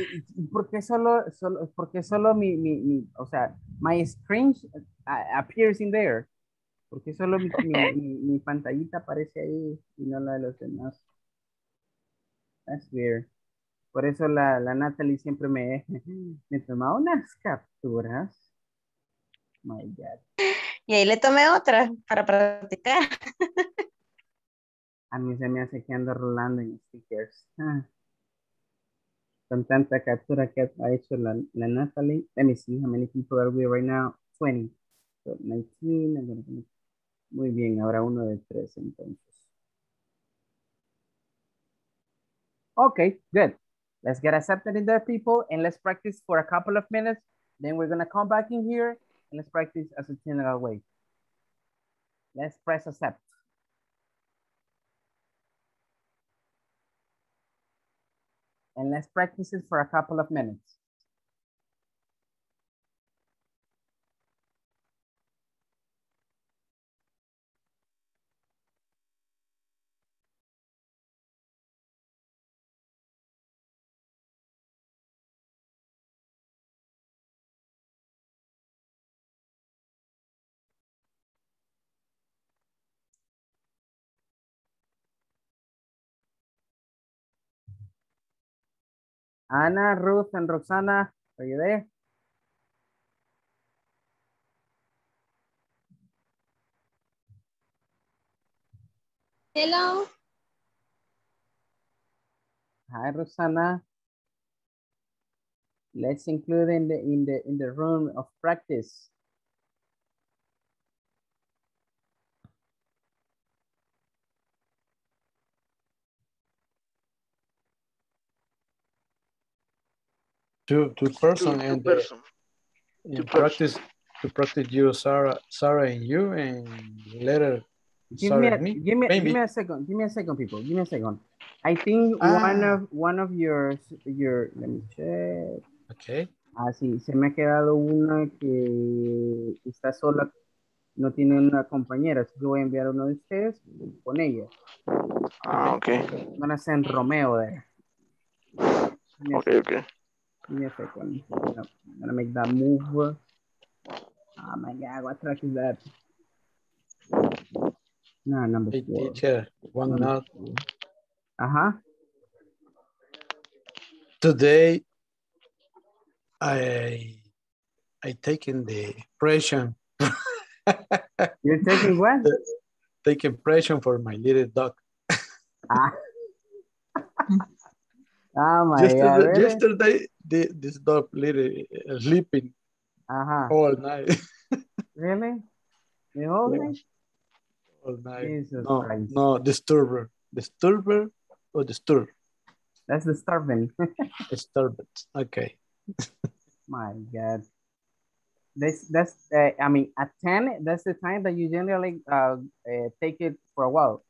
¿por qué solo, solo, por qué solo mi, mi, mi, o sea, my screen appears in there? ¿Por qué solo mi, mi, mi, mi pantallita aparece ahí y no la de los demás? That's weird. Por eso la, la Natalie siempre me, me tomaba unas capturas. My God. Y ahí le tomé otras para practicar. A mí se me hace que ando rolando en stickers. Ah. Con tanta captura que ha hecho la, la Natalie. Let me see how many people are we right now. twenty. So nineteen. Muy bien, ahora uno de tres entonces. Okay, good. Let's get accepted in there, people, and let's practice for a couple of minutes. Then we're gonna come back in here and let's practice as a general way. Let's press accept. And let's practice it for a couple of minutes. Ana, Ruth, and Roxana, are you there? Hello. Hi, Roxana. Let's include in the in the in the room of practice. Two two person two, and two person. The, two practice person. To practice you, Sarah, Sarah, and you, and later. Give me, a, me. Give, me, give me a second. Give me a second, people. Give me a second. I think ah. one of one of your your. Let me check. Okay. Ah, sí. Se me ha quedado una que está sola, no tiene una compañera. Yo voy a enviar uno de ustedes con ella. Ah, okay. Van a ser Romeo there. Okay, okay. Give me a second. I'm gonna make that move. Oh my God! What track is that? No, number hey, four. Teacher, one note. Uh-huh. Today, I I taken the impression. You're taking what? Take impression for my little dog. Ah. Oh my yesterday, God! Really? Yesterday, the, this dog little uh, sleeping uh-huh. all night. Really? The whole night? Yeah. All night. Jesus no, Christ. no, disturber. Disturber or disturb? That's disturbing. Disturbance. Okay. My God. This, that's, uh, I mean, at ten, that's the time that you generally uh, uh, take it for a while.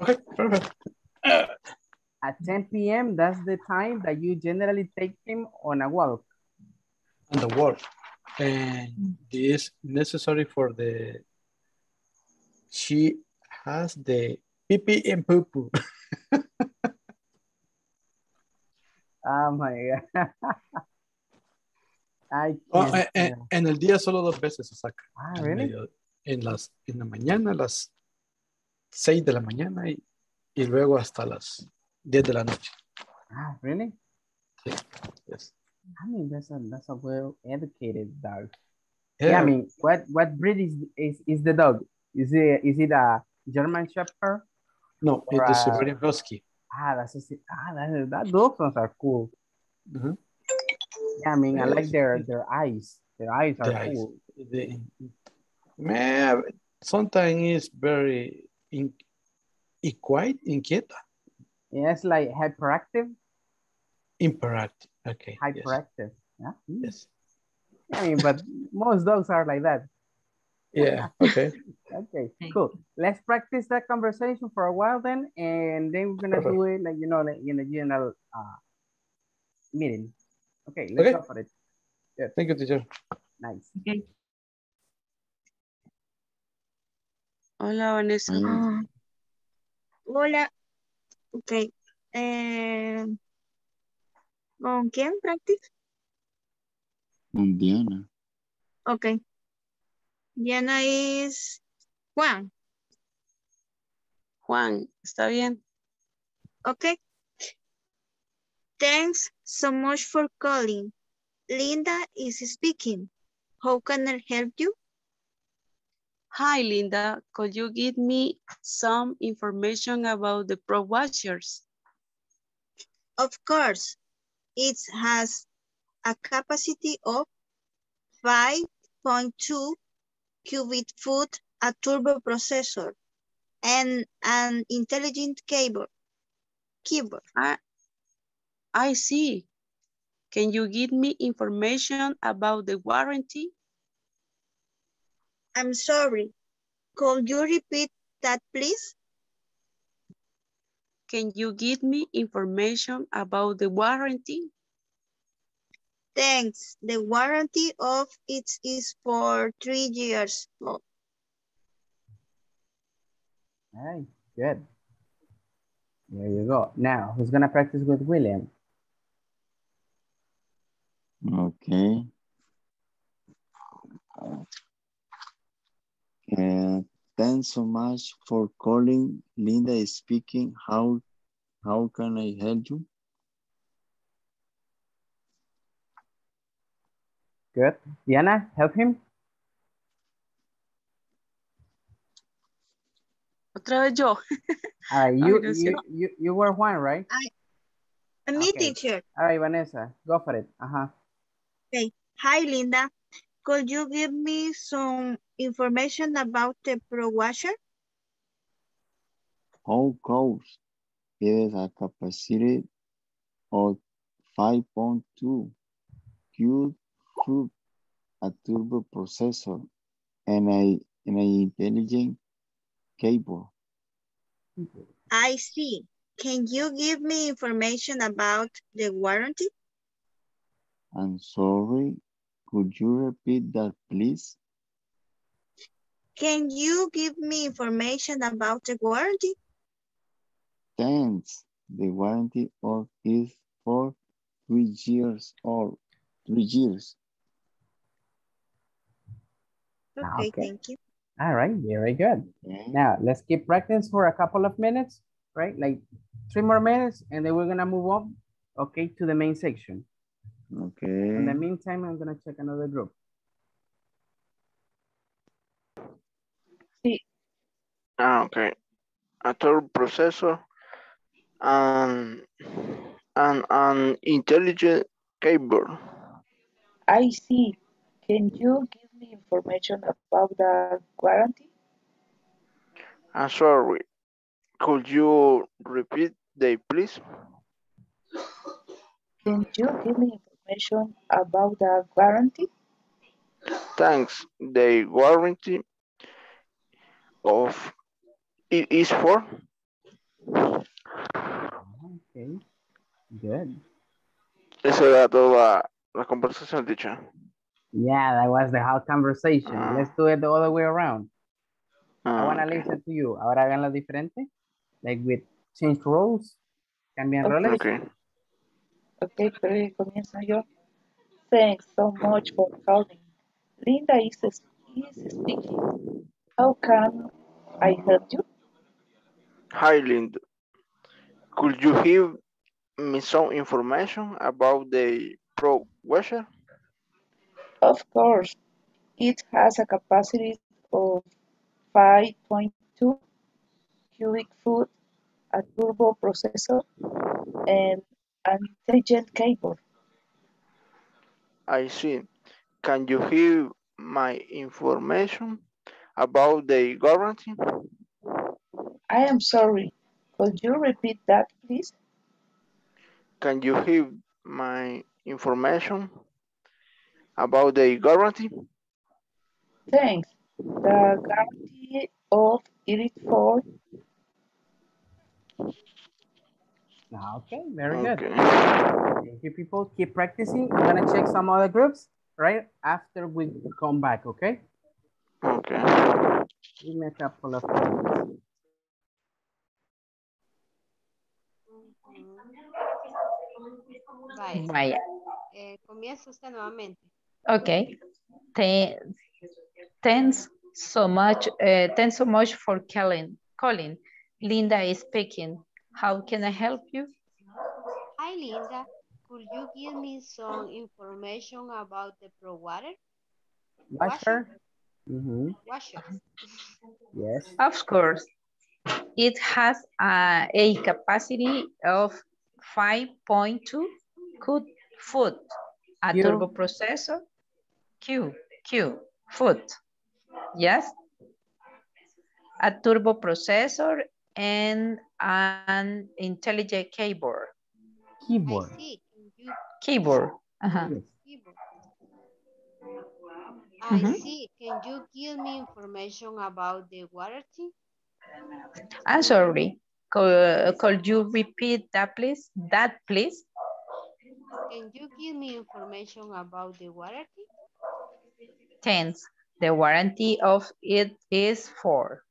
Okay, perfect. At ten p m, that's the time that you generally take him on a walk. On the walk. And this is necessary for the... She has the pee-pee and poo-poo. Oh my God. I oh, en, en el día solo dos veces se saca. Ah, en, really? medio, en, las, en la mañana, a las seis de la mañana y, y luego hasta las diez de la noche. Ah, really? Sí. Yes. I mean, that's a, that's a well-educated dog. Yeah. yeah, I mean, what, what breed is, is, is the dog? Is it, is it a German Shepherd? No, it's a Siberian Husky. Ah, that's it. Ah, that, that those ones are cool. Mm-hmm. Yeah, I mean, I like their their eyes. Their eyes are the cool. Eyes. They, man, sometimes it's very in, inquiet, inquieta. Yeah, it's like hyperactive. Hyperactive. Okay. Hyperactive. Yes. Yeah. Yes. I mean, but most dogs are like that. Yeah, okay. Okay, cool. Let's practice that conversation for a while then, and then we're going to do it, like, you know, like in a general uh, meeting. Okay, let's okay. go for it. Good. Thank you, teacher. Nice. Okay. Hola, Vanessa. Uh, hola. Okay. Eh, ¿Con quién practice? Con Diana. Okay. Diana es Juan. Juan, ¿está bien? Okay. Thanks so much for calling. Linda is speaking. How can I help you? Hi, Linda. Could you give me some information about the Pro Washers? Of course. It has a capacity of five point two cubic foot, a turbo processor, and an intelligent keyboard. Keyboard. I, I see. Can you give me information about the warranty? I'm sorry. Could you repeat that, please? Can you give me information about the warranty? Thanks. The warranty of it is for three years. All right, good. There you go. Now, who's gonna practice with William? Okay. Uh, thanks so much for calling. Linda is speaking. How, how can I help you? Good. Diana, help him. Otra vez yo. All right, you, you, you, you were Juan, right? I, me, okay. Teacher. All right, Vanessa, go for it. Uh-huh. Okay. Hi, Linda. Could you give me some information about the Pro Washer? Of course. It is a capacity of five point two cube tube, a turbo processor, and a and an intelligent cable. I see. Can you give me information about the warranty? I'm sorry, could you repeat that, please? Can you give me information about the warranty? Thanks. The warranty of is for three years or three years. Okay, okay, thank you. All right, very good. Okay. Now, let's keep practice for a couple of minutes, right? Like three more minutes, and then we're going to move on, okay, to the main section. Okay. In the meantime, I'm going to check another group. Ah, okay. A third processor and, and an intelligent cable. I see. Can you give me information about the warranty? I'm sorry. Could you repeat that, please? Can you give me information about the warranty? Thanks. The warranty of it is for. Okay, good. Eso era toda la conversación, teacher. Yeah, that was the whole conversation. Uh, Let's do it the other way around. Uh, I want to okay. listen to you. Ahora hagan lo diferente. Like with change roles. Cambian okay. roles. Okay. Okay, pero comienzo yo. Thanks so much for calling. Linda is, is speaking. How can I help you? Hi, Linda. Could you give me some information about the Pro Washer? Of course. It has a capacity of five point two cubic foot, a turbo processor, and an intelligent cable. I see. Can you give my information about the warranty? I am sorry. Could you repeat that, please? Can you give my information about the guarantee? Thanks. The guarantee of it is for. Okay, very okay. good. Thank you, people. Keep practicing. I'm going to check some other groups right after we come back, okay? Okay. Give me a couple of minutes. Vaya. Vaya. Eh, comienza usted nuevamente. Okay. Thanks so much. Uh, thanks so much for calling. Colin, Linda is speaking. How can I help you? Hi, Linda. Could you give me some information about the Pro Water? Washer? Mm-hmm. Washer. Yes. Of course. It has a, a capacity of five point two cubic foot, a Q. turbo processor, Q, Q, foot, yes, a turbo processor and an intelligent keyboard. Keyboard. Keyboard. Uh-huh. Keyboard. I mm-hmm. see. Can you give me information about the warranty? I'm sorry. Could, could you repeat that, please? That, please? Can you give me information about the warranty? Thanks. The warranty of it is four.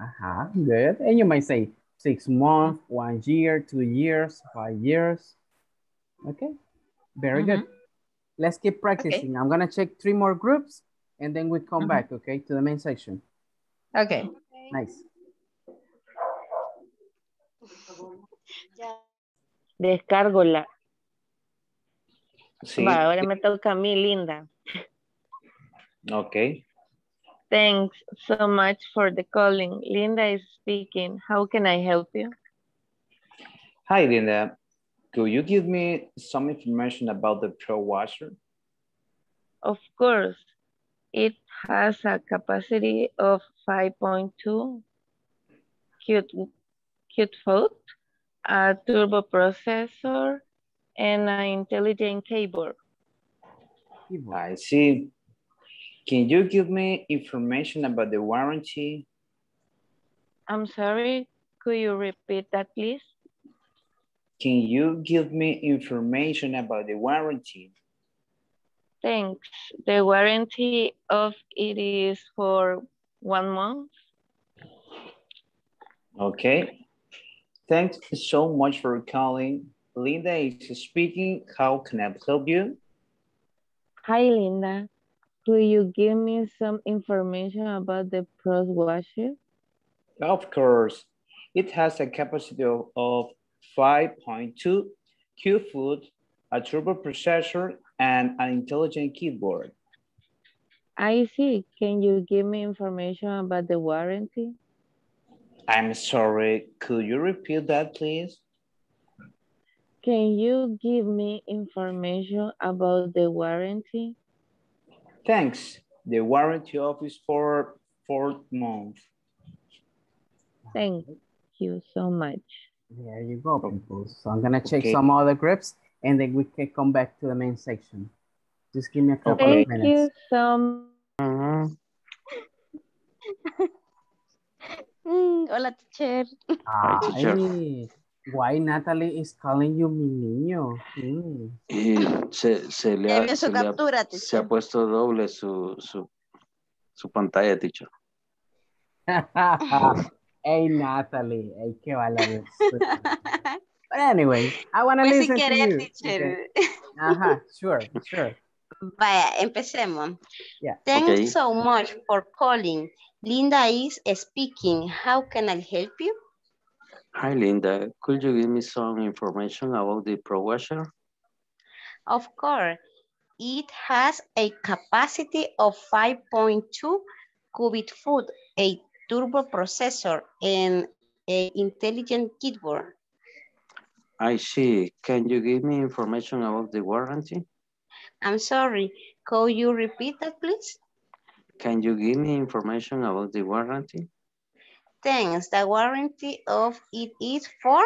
Uh-huh, good. And you might say six months, one year, two years, five years. Okay, very mm-hmm. good. Let's keep practicing. Okay. I'm going to check three more groups and then we come mm-hmm. back, okay, to the main section. Okay. okay. Nice. Descargo la. Sí. Va, ahora me toca a mí, Linda. Ok. Thanks so much for the calling. Linda is speaking. How can I help you? Hi, Linda. Could you give me some information about the Pro Washer? Of course. It has a capacity of five point two cubic foot, a turbo processor, and an intelligent keyboard. I see. Can you give me information about the warranty? I'm sorry, could you repeat that, please? Can you give me information about the warranty? Thanks. The warranty of it is for one month. Okay. Thanks so much for calling. Linda is speaking. How can I help you? Hi, Linda. Could you give me some information about the Pro Washer? Of course. It has a capacity of, of five point two cubic foot, a turbo processor, and an intelligent keyboard. I see. Can you give me information about the warranty? I'm sorry. Could you repeat that, please? Can you give me information about the warranty? Thanks. The warranty office for four months. Thank you so much. There you go, people. So I'm gonna check okay. some other grips and then we can come back to the main section. Just give me a couple okay. of minutes. Thank you so much. Uh-huh. mm, hola, teacher. Hi, teacher. Ay, why Natalie is calling you mi niño? Mm. Y se, se le ha, se, captura, le ha se ha puesto doble su, su, su pantalla, teacher. Hey, Natalie. Hey, qué valor. But anyway, I want to pues listen si querer, to you. Teacher. Okay. Ajá, sure, sure. Vaya, empecemos. Yeah. Thanks okay. so much for calling. Linda is speaking. How can I help you? Hi, Linda. Could you give me some information about the Pro Washer? Of course. It has a capacity of five point two cubic foot, a turbo processor, and an intelligent keyboard. I see. Can you give me information about the warranty? I'm sorry. Could you repeat that, please? Can you give me information about the warranty? Thanks. The warranty of it is for?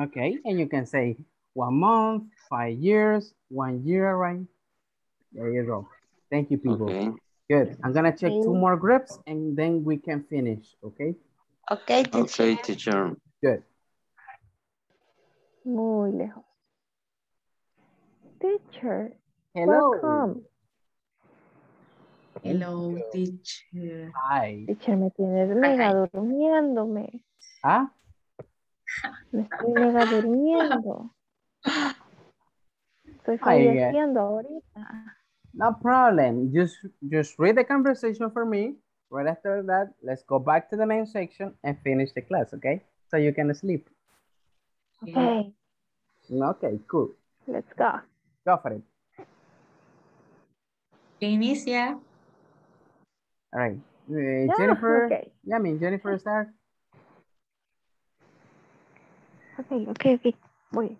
Okay, and you can say one month, five years, one year, right? There you go. Thank you, people. Okay. Good. I'm gonna check two more grips and then we can finish. Okay. Okay, teacher. Okay, teacher. Good. Muy lejos. Teacher. Hello. Welcome. Hello, teacher. Hi. Teacher, me tienes mega durmiéndome. ¿Ah? Me estoy mega durmiendo. Estoy falleciendo ahorita. No problem. Just, just read the conversation for me. Right after that, let's go back to the main section and finish the class, okay? So you can sleep. Okay. Okay, cool. Let's go. Go for it. Inicia. All right, uh, Jennifer, yeah, okay. yeah, I mean, Jennifer, start. Okay, okay, okay, wait.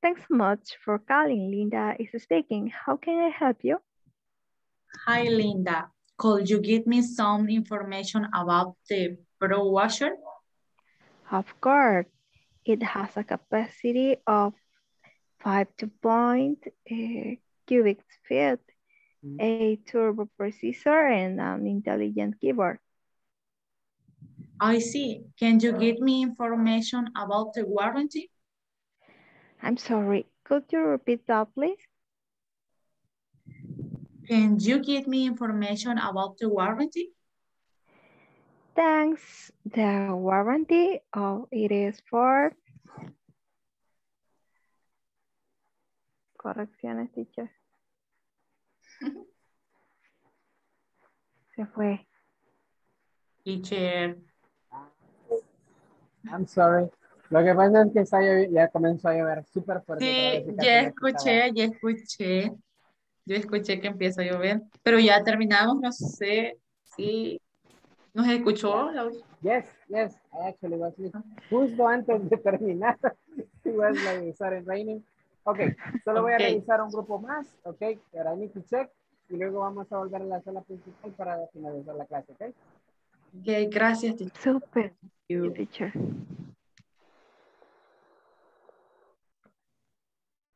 Thanks much for calling. Linda is speaking. How can I help you? Hi, Linda. Could you give me some information about the Pro Washer? Of course. It has a capacity of five point two uh, cubic feet, a turbo processor, and an intelligent keyboard. I see. Can you give me information about the warranty? I'm sorry, could you repeat that, please? Can you give me information about the warranty? Thanks. The warranty of it is for... Correcciones, teacher. Se fue. Teacher. I'm sorry. Lo que pasa es que está, ya comenzó a llover súper fuerte. Sí, ya escuché, ya escuché. Yo escuché que empieza a llover, pero ya terminamos, no sé si nos escuchó. Yes, yes, I actually was listening. Justo antes de terminar, it was like started raining. Ok, solo voy a okay. revisar un grupo más, ok, ahora I need to check, y luego vamos a volver a la sala principal para finalizar la clase, ok. Ok, gracias, teacher. Super, teacher.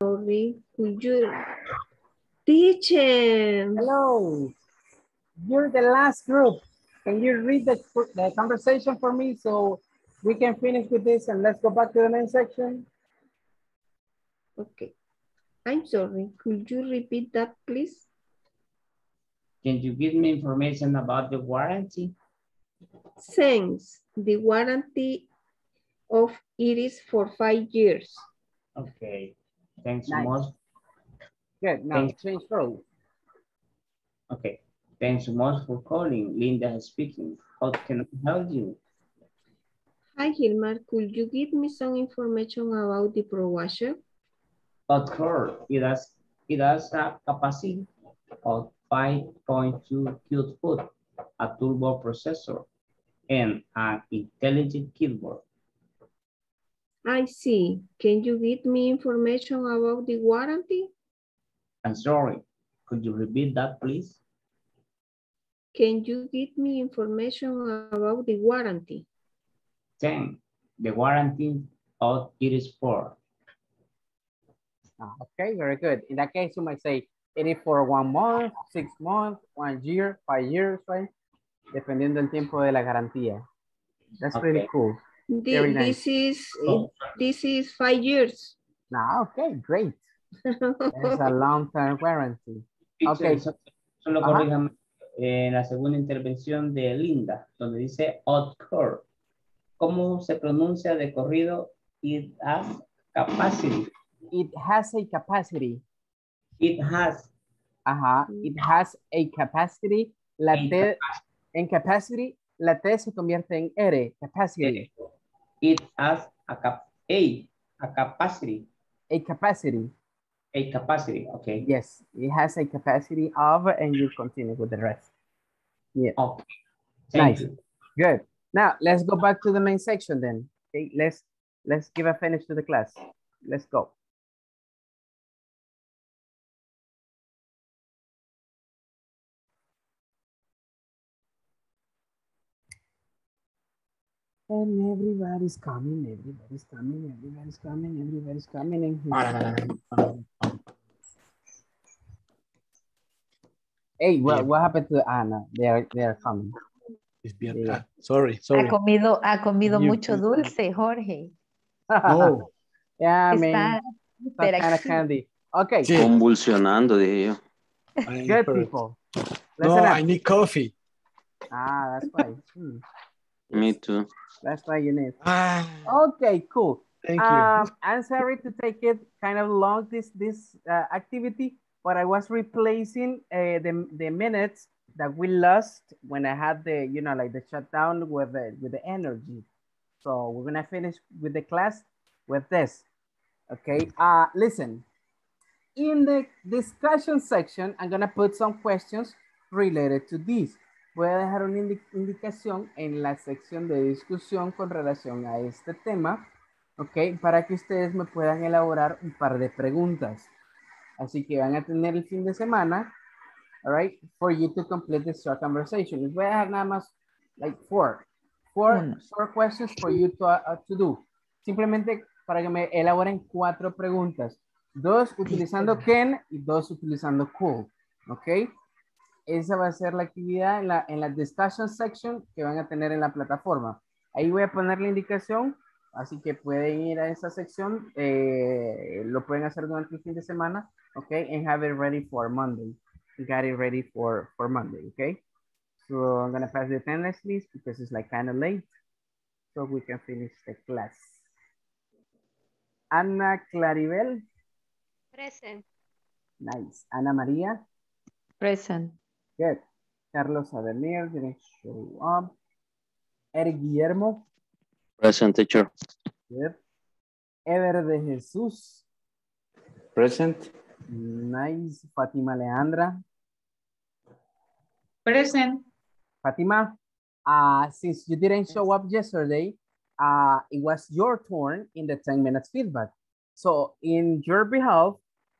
Sorry, could you... Teacher. Hello. You're the last group. Can you read the, the conversation for me so we can finish with this and let's go back to the main section? Okay. I'm sorry. Could you repeat that, please? Can you give me information about the warranty? Thanks. The warranty of it is for five years. Okay. Thanks so much. Good. Now Thanks. Change role. Okay. Thanks so much for calling. Linda speaking. How can I help you? Hi, Hilmar. Could you give me some information about the Pro Washer? Of course. It has, it has a capacity of five point two cubic foot, a turbo processor, and an intelligent keyboard. I see. Can you give me information about the warranty? I'm sorry. Could you repeat that, please? Can you give me information about the warranty? Then, the warranty of it is for. Okay, very good. In that case, you might say it is for one month, six months, one year, five years, right? Dependiendo del tiempo de la garantía. That's okay. Really cool. The, nice. This is oh. this is five years. Now, okay, great. It's a long-term warranty. Okay. Eso, eso lo corrijan en la segunda intervención de Linda, donde dice occur. ¿Cómo se pronuncia de corrido? It has capacity. It has a capacity. It has. Ajá. It has a capacity. La T en capacity, la T se convierte en R. Capacity. It has a cap a, a capacity. A capacity. A capacity, okay. Yes, it has a capacity of, and you continue with the rest. Yeah. Okay. Nice. You. Good. Now let's go back to the main section then. Okay, let's let's give a finish to the class. Let's go. And everybody's coming, everybody's coming, everybody's coming, everybody's coming. And hey, what, what happened to Ana? They are, they are coming. Yeah. Sorry, sorry. Ha comido, ha comido you, mucho dulce, Jorge. No. Yeah, I mean, that kind of candy. Okay. Sí. Convulsionando, dije yo. Good people. Listen no, up. I need coffee. Ah, that's why. Hmm. Me too. That's why you need. Ah, okay, cool. Thank um, you. I'm sorry to take it kind of long, this this uh, activity, but I was replacing uh, the, the minutes that we lost when I had the, you know, like the shutdown with the, with the energy. So we're gonna finish with the class with this. Okay, uh, listen. In the discussion section, I'm gonna put some questions related to this. Voy a dejar una indicación en la sección de discusión con relación a este tema, ¿ok? Para que ustedes me puedan elaborar un par de preguntas. Así que van a tener el fin de semana, all right, for you to complete the short conversation. Les voy a dejar nada más, like, four. Four, mm. four questions for you to, uh, to do. Simplemente para que me elaboren cuatro preguntas. Dos utilizando can y dos utilizando could, ¿ok? Esa va a ser la actividad en la, en la discussion section que van a tener en la plataforma. Ahí voy a poner la indicación, así que pueden ir a esa sección, eh, lo pueden hacer durante el fin de semana, ok, and have it ready for Monday. Got it ready for, for Monday, ok? So I'm going to pass the attendance list because it's like kind of late, so we can finish the class. Ana Claribel. Present. Nice. Ana María. Present. Good. Carlos Ademir didn't show up. Eric Guillermo. Present, teacher. Good. Ever de Jesus. Present. Nice. Fátima Alejandra. Present. Fátima, uh, since you didn't show up yesterday, uh, it was your turn in the ten minutes feedback. So in your behalf,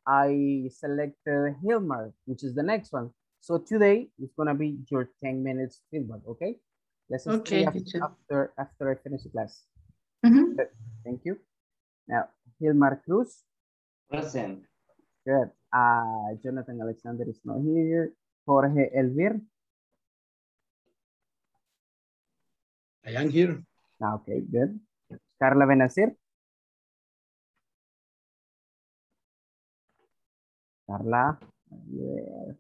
I selected Hilmar, which is the next one. So today is going to be your ten minutes feedback, okay? Let's okay, after, after, after I finish the class. Mm-hmm. Thank you. Now, Hilmar Cruz. Present. Good. Uh, Jonathan Alexander is not here. Jorge Elvir. I am here. Okay, good. Carla Benasir. Carla. Yeah.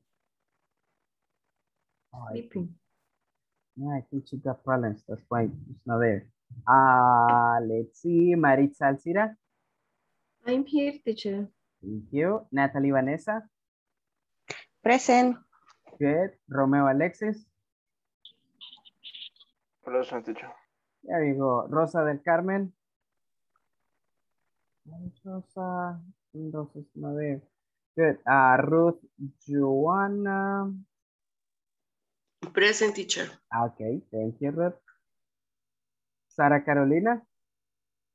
Oh, I think, yeah, I think she got problems. That's why it's not there. Uh, let's see. Maritza Alcira. I'm here, teacher. Thank you. Natalie Vanessa. Present. Good. Romeo Alexis. Present, teacher. There you go. Rosa del Carmen. Rosa. Rosa is not there. Good. Uh, Ruth Johanna. Present, teacher. Okay, thank you, Ruth. Sara Carolina.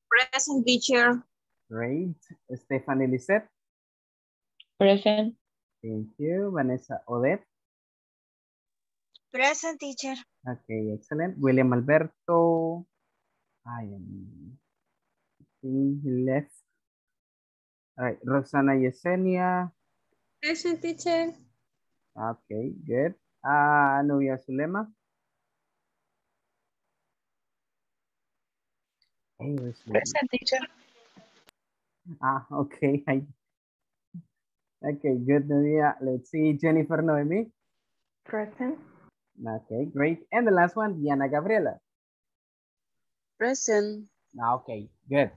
Present, teacher. Great. Estefanie Lisset. Present. Thank you. Vanessa Odette. Present, teacher. Okay, excellent. William Alberto. I am. I think he left. All right. Roxana Yesenia. Present, teacher. Okay, good. Uh, Nubia Zulema. Hey, present, teacher. Ah, okay. I... Okay, good, Nubia. Let's see. Jennifer Noemí. Present. Okay, great. And the last one, Diana Gabriela. Present. Okay, good.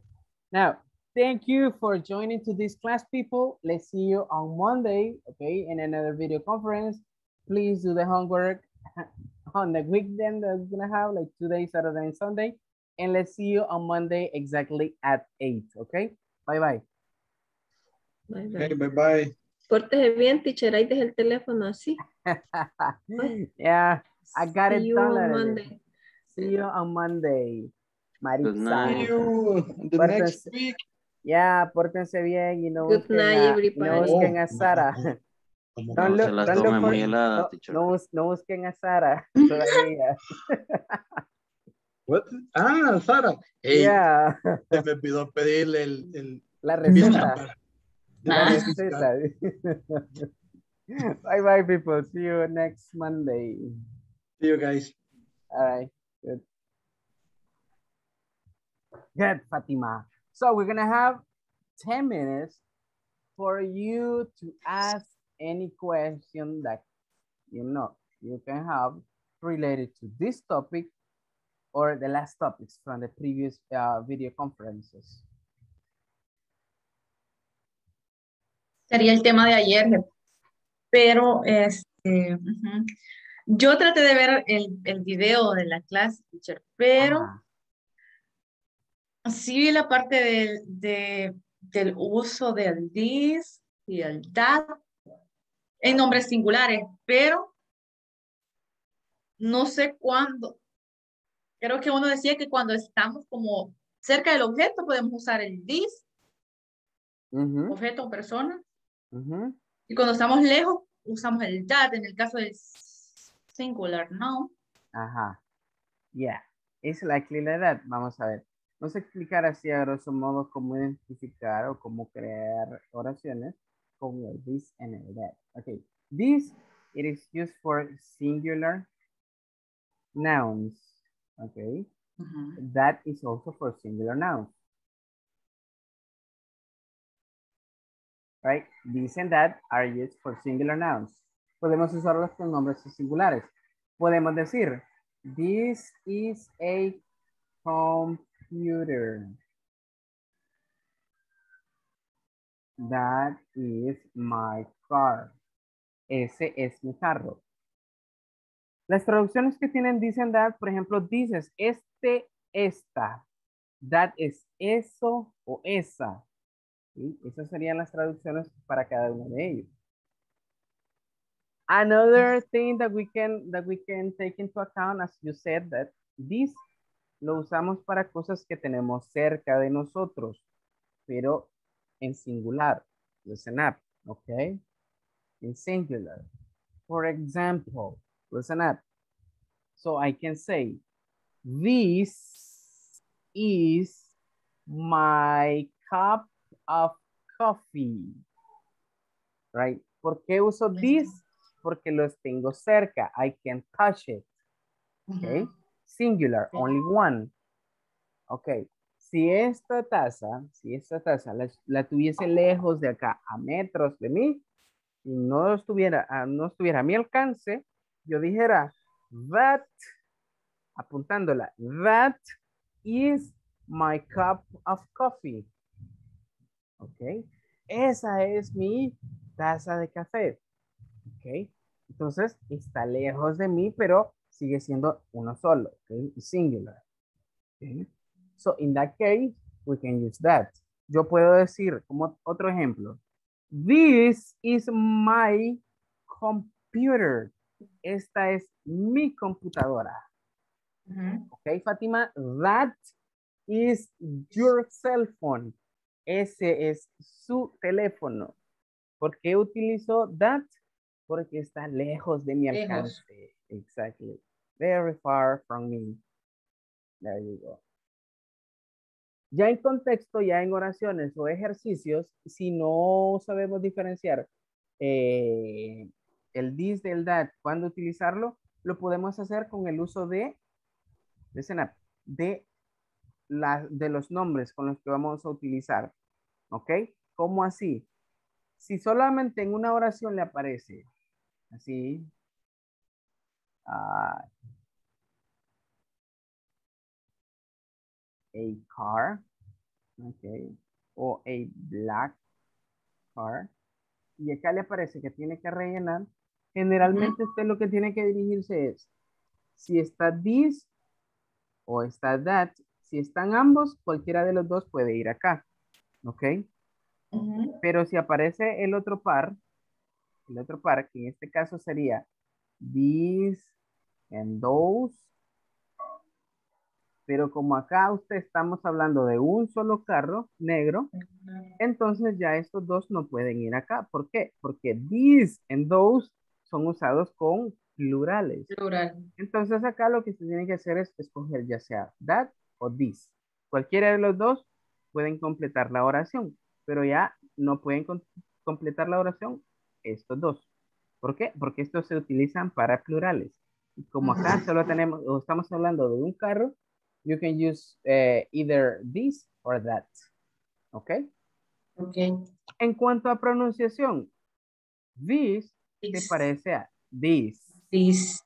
Now, thank you for joining to this class, people. Let's see you on Monday, okay, in another video conference. Please do the homework on the weekend that we're gonna have, like today, Saturday and Sunday. And let's see you on Monday exactly at eight, okay? Bye-bye. Okay, bye-bye. Pórtese bien, teacher. Ahí deja el teléfono así. Yeah, I got it done already. See you on Monday. Maritza. Good night. See you the next week. Yeah, pórtense bien. You know, good night, everybody. No busquen a Sara. No, no, se las tome por, muy helada, no, no, no busquen a Sara todavía. What? Ah, Sara. Hey, yeah. Se me pidió pedirle el, el... la receta. La receta. Bye bye, people. See you next Monday. See you guys. All right. Good. Good, Fatima. So we're going to have ten minutes for you to ask any question that you know you can have related to this topic or the last topics from the previous uh, video conferences. Sería el tema de ayer, pero este, uh-huh. Yo traté de ver el, el video de la clase, teacher, pero uh-huh. Sí vi la parte del, de, del uso del this y el that en nombres singulares, pero no sé cuándo. Creo que uno decía que cuando estamos como cerca del objeto podemos usar el this, uh-huh. Objeto o persona, uh-huh. Y cuando estamos lejos usamos el that en el caso del singular, ¿no? Ajá, yeah, it's likely like that. Vamos a ver, vamos a explicar así a grosso modo cómo identificar o cómo crear oraciones con el this and el that. Okay, this, it is used for singular nouns, okay? Uh-huh. That is also for singular nouns, right? This and that are used for singular nouns. Podemos usarlos con nombres singulares. Podemos decir, this is a computer. That is my car. Ese es mi carro. Las traducciones que tienen dicen that, por ejemplo, dices este, esta. That es eso o esa. ¿Sí? Esas serían las traducciones para cada uno de ellos. Another thing that we can, that we can take into account, as you said, that this lo usamos para cosas que tenemos cerca de nosotros, pero en singular. Listen up, okay? In singular. For example, listen up. So I can say, this is my cup of coffee. Right? ¿Por qué uso this? Porque los tengo cerca. I can touch it. Okay? Mm-hmm. Singular, only one. Ok. Si esta taza, si esta taza la, la tuviese lejos de acá, a metros de mí, y no estuviera, no estuviera a mi alcance, yo dijera, that, apuntándola, that is my cup of coffee. Ok. Esa es mi taza de café. Ok. Entonces, está lejos de mí, pero sigue siendo uno solo, okay? Singular. Okay? So, in that case, we can use that. Yo puedo decir, como otro ejemplo, this is my computer. Esta es mi computadora. Uh-huh. Ok, Fátima, that is your cell phone. Ese es su teléfono. ¿Por qué utilizo that? Porque está lejos de mi alcance. Lejos. Exactly. Very far from me. There you go. Ya en contexto, ya en oraciones o ejercicios, si no sabemos diferenciar eh, el this del that, cuándo utilizarlo, lo podemos hacer con el uso de, listen up, de, la, de los nombres con los que vamos a utilizar. ¿Ok? ¿Cómo así? Si solamente en una oración le aparece así, Uh, a car, okay, o a black car, y acá le aparece que tiene que rellenar, generalmente usted lo que tiene que dirigirse es, si está this o está that, si están ambos, cualquiera de los dos puede ir acá, ok, uh-huh. Pero si aparece el otro par, el otro par, que en este caso sería these and those, pero como acá usted estamos hablando de un solo carro negro, entonces ya estos dos no pueden ir acá. ¿Por qué? Porque these and those son usados con plurales. Plural. Entonces acá lo que se tiene que hacer es escoger ya sea that o this. Cualquiera de los dos pueden completar la oración, pero ya no pueden com- completar la oración estos dos. ¿Por qué? Porque estos se utilizan para plurales. Y como acá solo tenemos, o estamos hablando de un carro, you can use uh, either this or that. ¿Ok? Ok. En cuanto a pronunciación, this, this. se parece a this. This.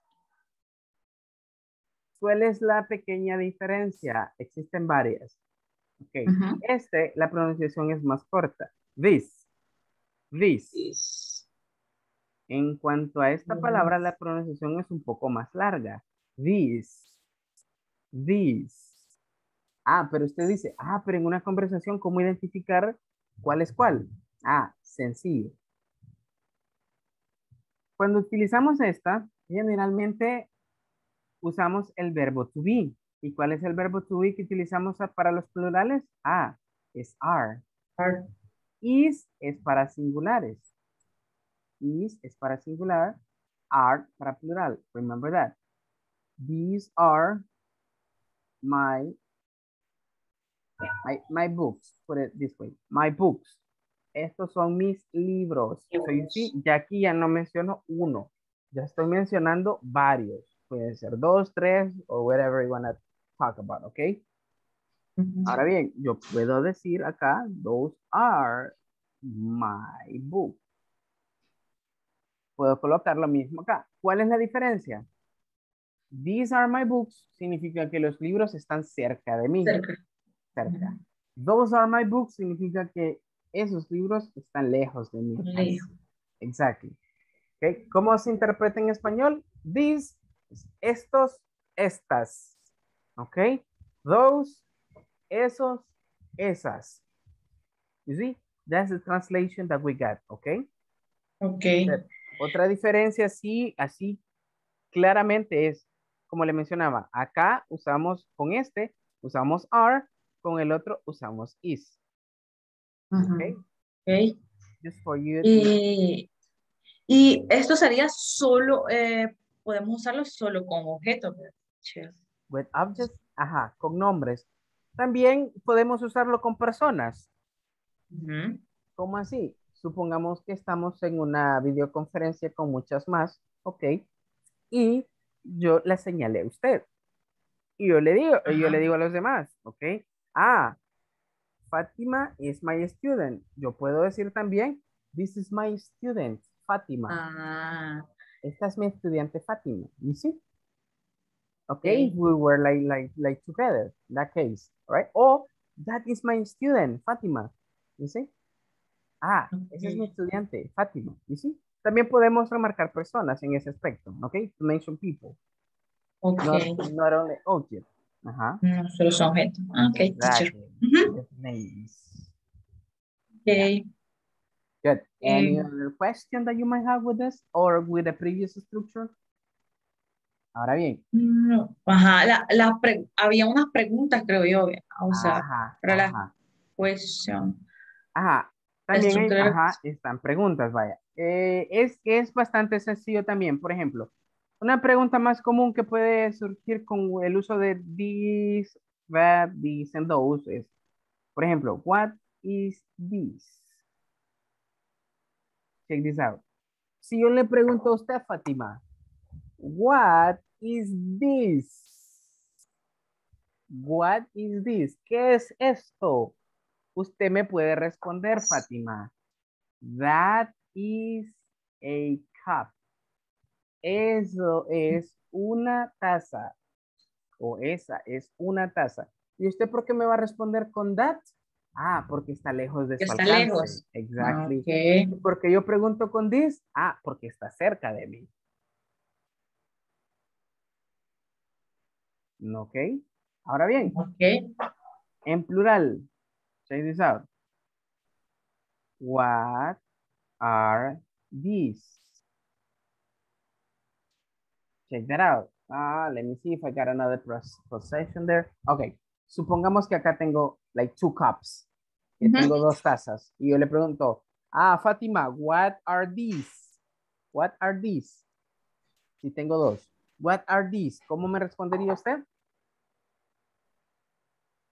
¿Cuál es la pequeña diferencia? Existen varias. Ok. Uh-huh. Este, la pronunciación es más corta. This. This. This. En cuanto a esta palabra, la pronunciación es un poco más larga. This. This. Ah, pero usted dice, ah, pero en una conversación, ¿cómo identificar cuál es cuál? Ah, sencillo. Cuando utilizamos esta, generalmente usamos el verbo to be. ¿Y cuál es el verbo to be que utilizamos para los plurales? Ah, es are. Are. Is es para singulares. Is es para singular, are para plural. Remember that. These are my, my, my books. Put it this way. My books. Estos son mis libros. So you see, ya aquí ya no menciono uno. Ya estoy mencionando varios. Pueden ser dos, tres, o whatever you want to talk about, ¿ok? Mm-hmm. Ahora bien, yo puedo decir acá, those are my books. Puedo colocar lo mismo acá. ¿Cuál es la diferencia? These are my books significa que los libros están cerca de mí. Cerca. Cerca. Uh-huh. Those are my books significa que esos libros están lejos de mí. Lejos. Exacto. Okay. ¿Cómo se interpreta en español? These, estos, estas. ¿Ok? Those, esos, esas. ¿Sí? That's the translation that we got, okay? Okay. Otra diferencia, sí, así claramente es, como le mencionaba, acá usamos con este, usamos are, con el otro usamos is. Uh-huh. Okay. Okay. Just for you. Y, y esto sería solo, eh, podemos usarlo solo con objetos. With objects, ajá, con nombres. También podemos usarlo con personas. Uh-huh. ¿Cómo así? Supongamos que estamos en una videoconferencia con muchas más, ok, y yo la señalé a usted. Y yo le digo, uh-huh. yo le digo a los demás, ok, ah, Fátima is my student. Yo puedo decir también, this is my student, Fátima. Uh-huh. Esta es mi estudiante Fátima, ¿y sí? Ok, okay. We were like, like, like together, in that case, right? Oh, that is my student, Fátima, ¿y sí? Ah, ese es mi estudiante, Fátima. ¿Y sí? También podemos remarcar personas en ese aspecto, ¿ok? To mention people. Ok. Not, not only objects. Ajá. No, solo son objetos. Ok, teacher. Uh-huh. Nice. Ok. Good. Any um, other question that you might have with us or with the previous structure? Ahora bien. No. Ajá, la, la pre, había unas preguntas, creo yo, o sea, ajá, para ajá. la cuestión. Ajá. También hay, ajá, están preguntas, vaya. Eh, es, es bastante sencillo también. Por ejemplo, una pregunta más común que puede surgir con el uso de this, that, this, and those es, por ejemplo, what is this? Check this out. Si yo le pregunto a usted, Fátima, what is this? What is this? ¿Qué es esto? Usted me puede responder, Fátima. That is a cup. Eso es una taza. O esa es una taza. ¿Y usted por qué me va a responder con that? Ah, porque está lejos de su alcance. Está lejos. Exactly. Okay. Porque yo pregunto con this. Ah, porque está cerca de mí. Ok. Ahora bien. Ok. En plural. Check this out. What are these? Check that out. Ah, let me see if I got another possession there. Okay. Supongamos que acá tengo like two cups. Que mm-hmm. tengo dos tazas. Y yo le pregunto, ah, Fátima, what are these? What are these? Si tengo dos. What are these? ¿Cómo me respondería usted?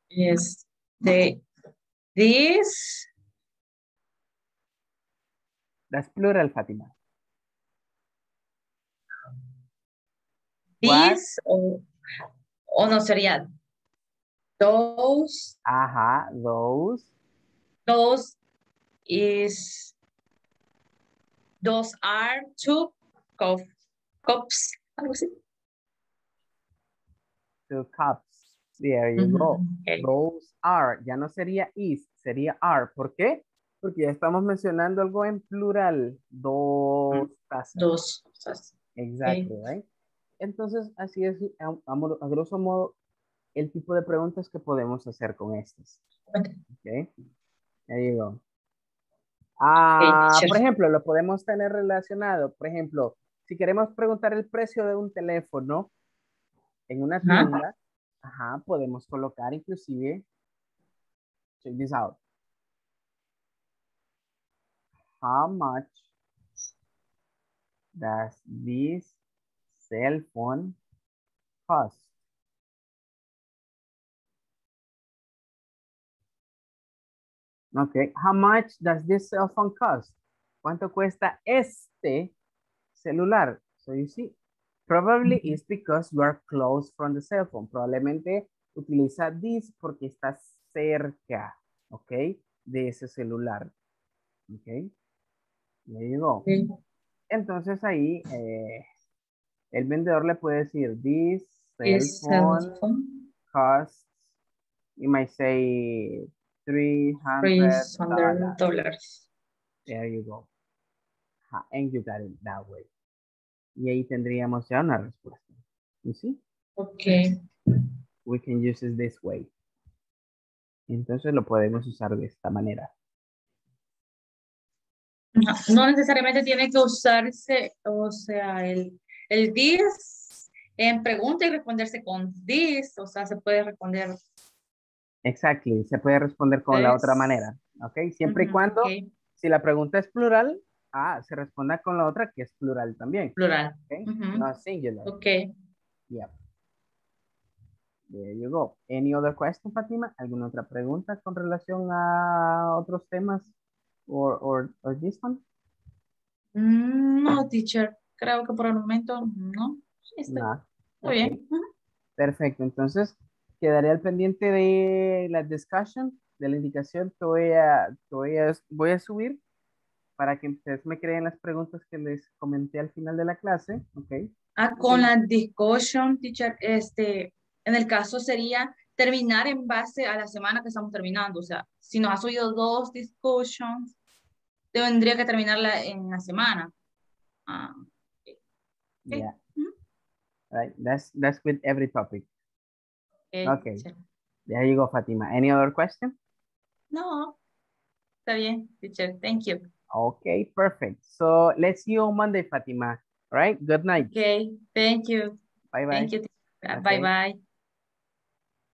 Yes, they... This. That's plural, Fátima. This o, o no sería those. Ajá, those. Those is. Those are two cup, cups. Two cups. There you mm-hmm. go. Okay. Those are. Ya no sería is, sería are. ¿Por qué? Porque ya estamos mencionando algo en plural. Dos tazas. Dos tazas. Exacto, okay. Right? Entonces, así es, a, a, a grosso modo, el tipo de preguntas que podemos hacer con estas. Okay. There you go. Ah, okay, por ejemplo, lo podemos tener relacionado. Por ejemplo, si queremos preguntar el precio de un teléfono en una tienda, uh-huh. Ajá, podemos colocar inclusive, check this out. How much does this cell phone cost? Okay, how much does this cell phone cost? ¿Cuánto cuesta este celular? So you see. Probably it's because you are close from the cell phone. Probablemente utiliza this porque está cerca, ¿ok? De ese celular, ¿ok? Le digo. Sí. Entonces ahí eh, el vendedor le puede decir this cell phone, phone costs, you might say three hundred dollars. There you go. Ajá, and you got it that way. Y ahí tendríamos ya una respuesta. You see? Okay. We can use it this way. Entonces lo podemos usar de esta manera. No necesariamente tiene que usarse, o sea, el, el this en pregunta y responderse con this, o sea, se puede responder. Exactly, se puede responder con es, la otra manera, ¿ok? Siempre uh-huh, y cuando, okay. Si la pregunta es plural, ah, se responda con la otra que es plural también. Plural. Okay? Uh-huh. No singular. Ok. Yeah. There you go. Any other question, Fátima? ¿Alguna otra pregunta con relación a otros temas? Or, or, or this one? No, teacher. Creo que por el momento no. Está nah. Muy okay. Bien. Uh-huh. Perfecto. Entonces, quedaré al pendiente de la discussion, de la indicación que voy a, que voy a, voy a subir para que ustedes me creen las preguntas que les comenté al final de la clase. Okay. Ah, con sí. La discussion, teacher, este, en el caso sería terminar en base a la semana que estamos terminando. O sea, si nos ha subido dos discussions, tendría que terminarla en la semana. Ah, okay. Okay. Yeah. Mm-hmm. Right. That's, that's with every topic. Okay. Okay. Sure. There you go, Fátima. Any other question? No. Está bien, teacher. Thank you. Okay, perfect. So let's see you on Monday, Fátima. All right? Good night. Okay. Thank you. Bye-bye. Thank you. Bye-bye. Okay.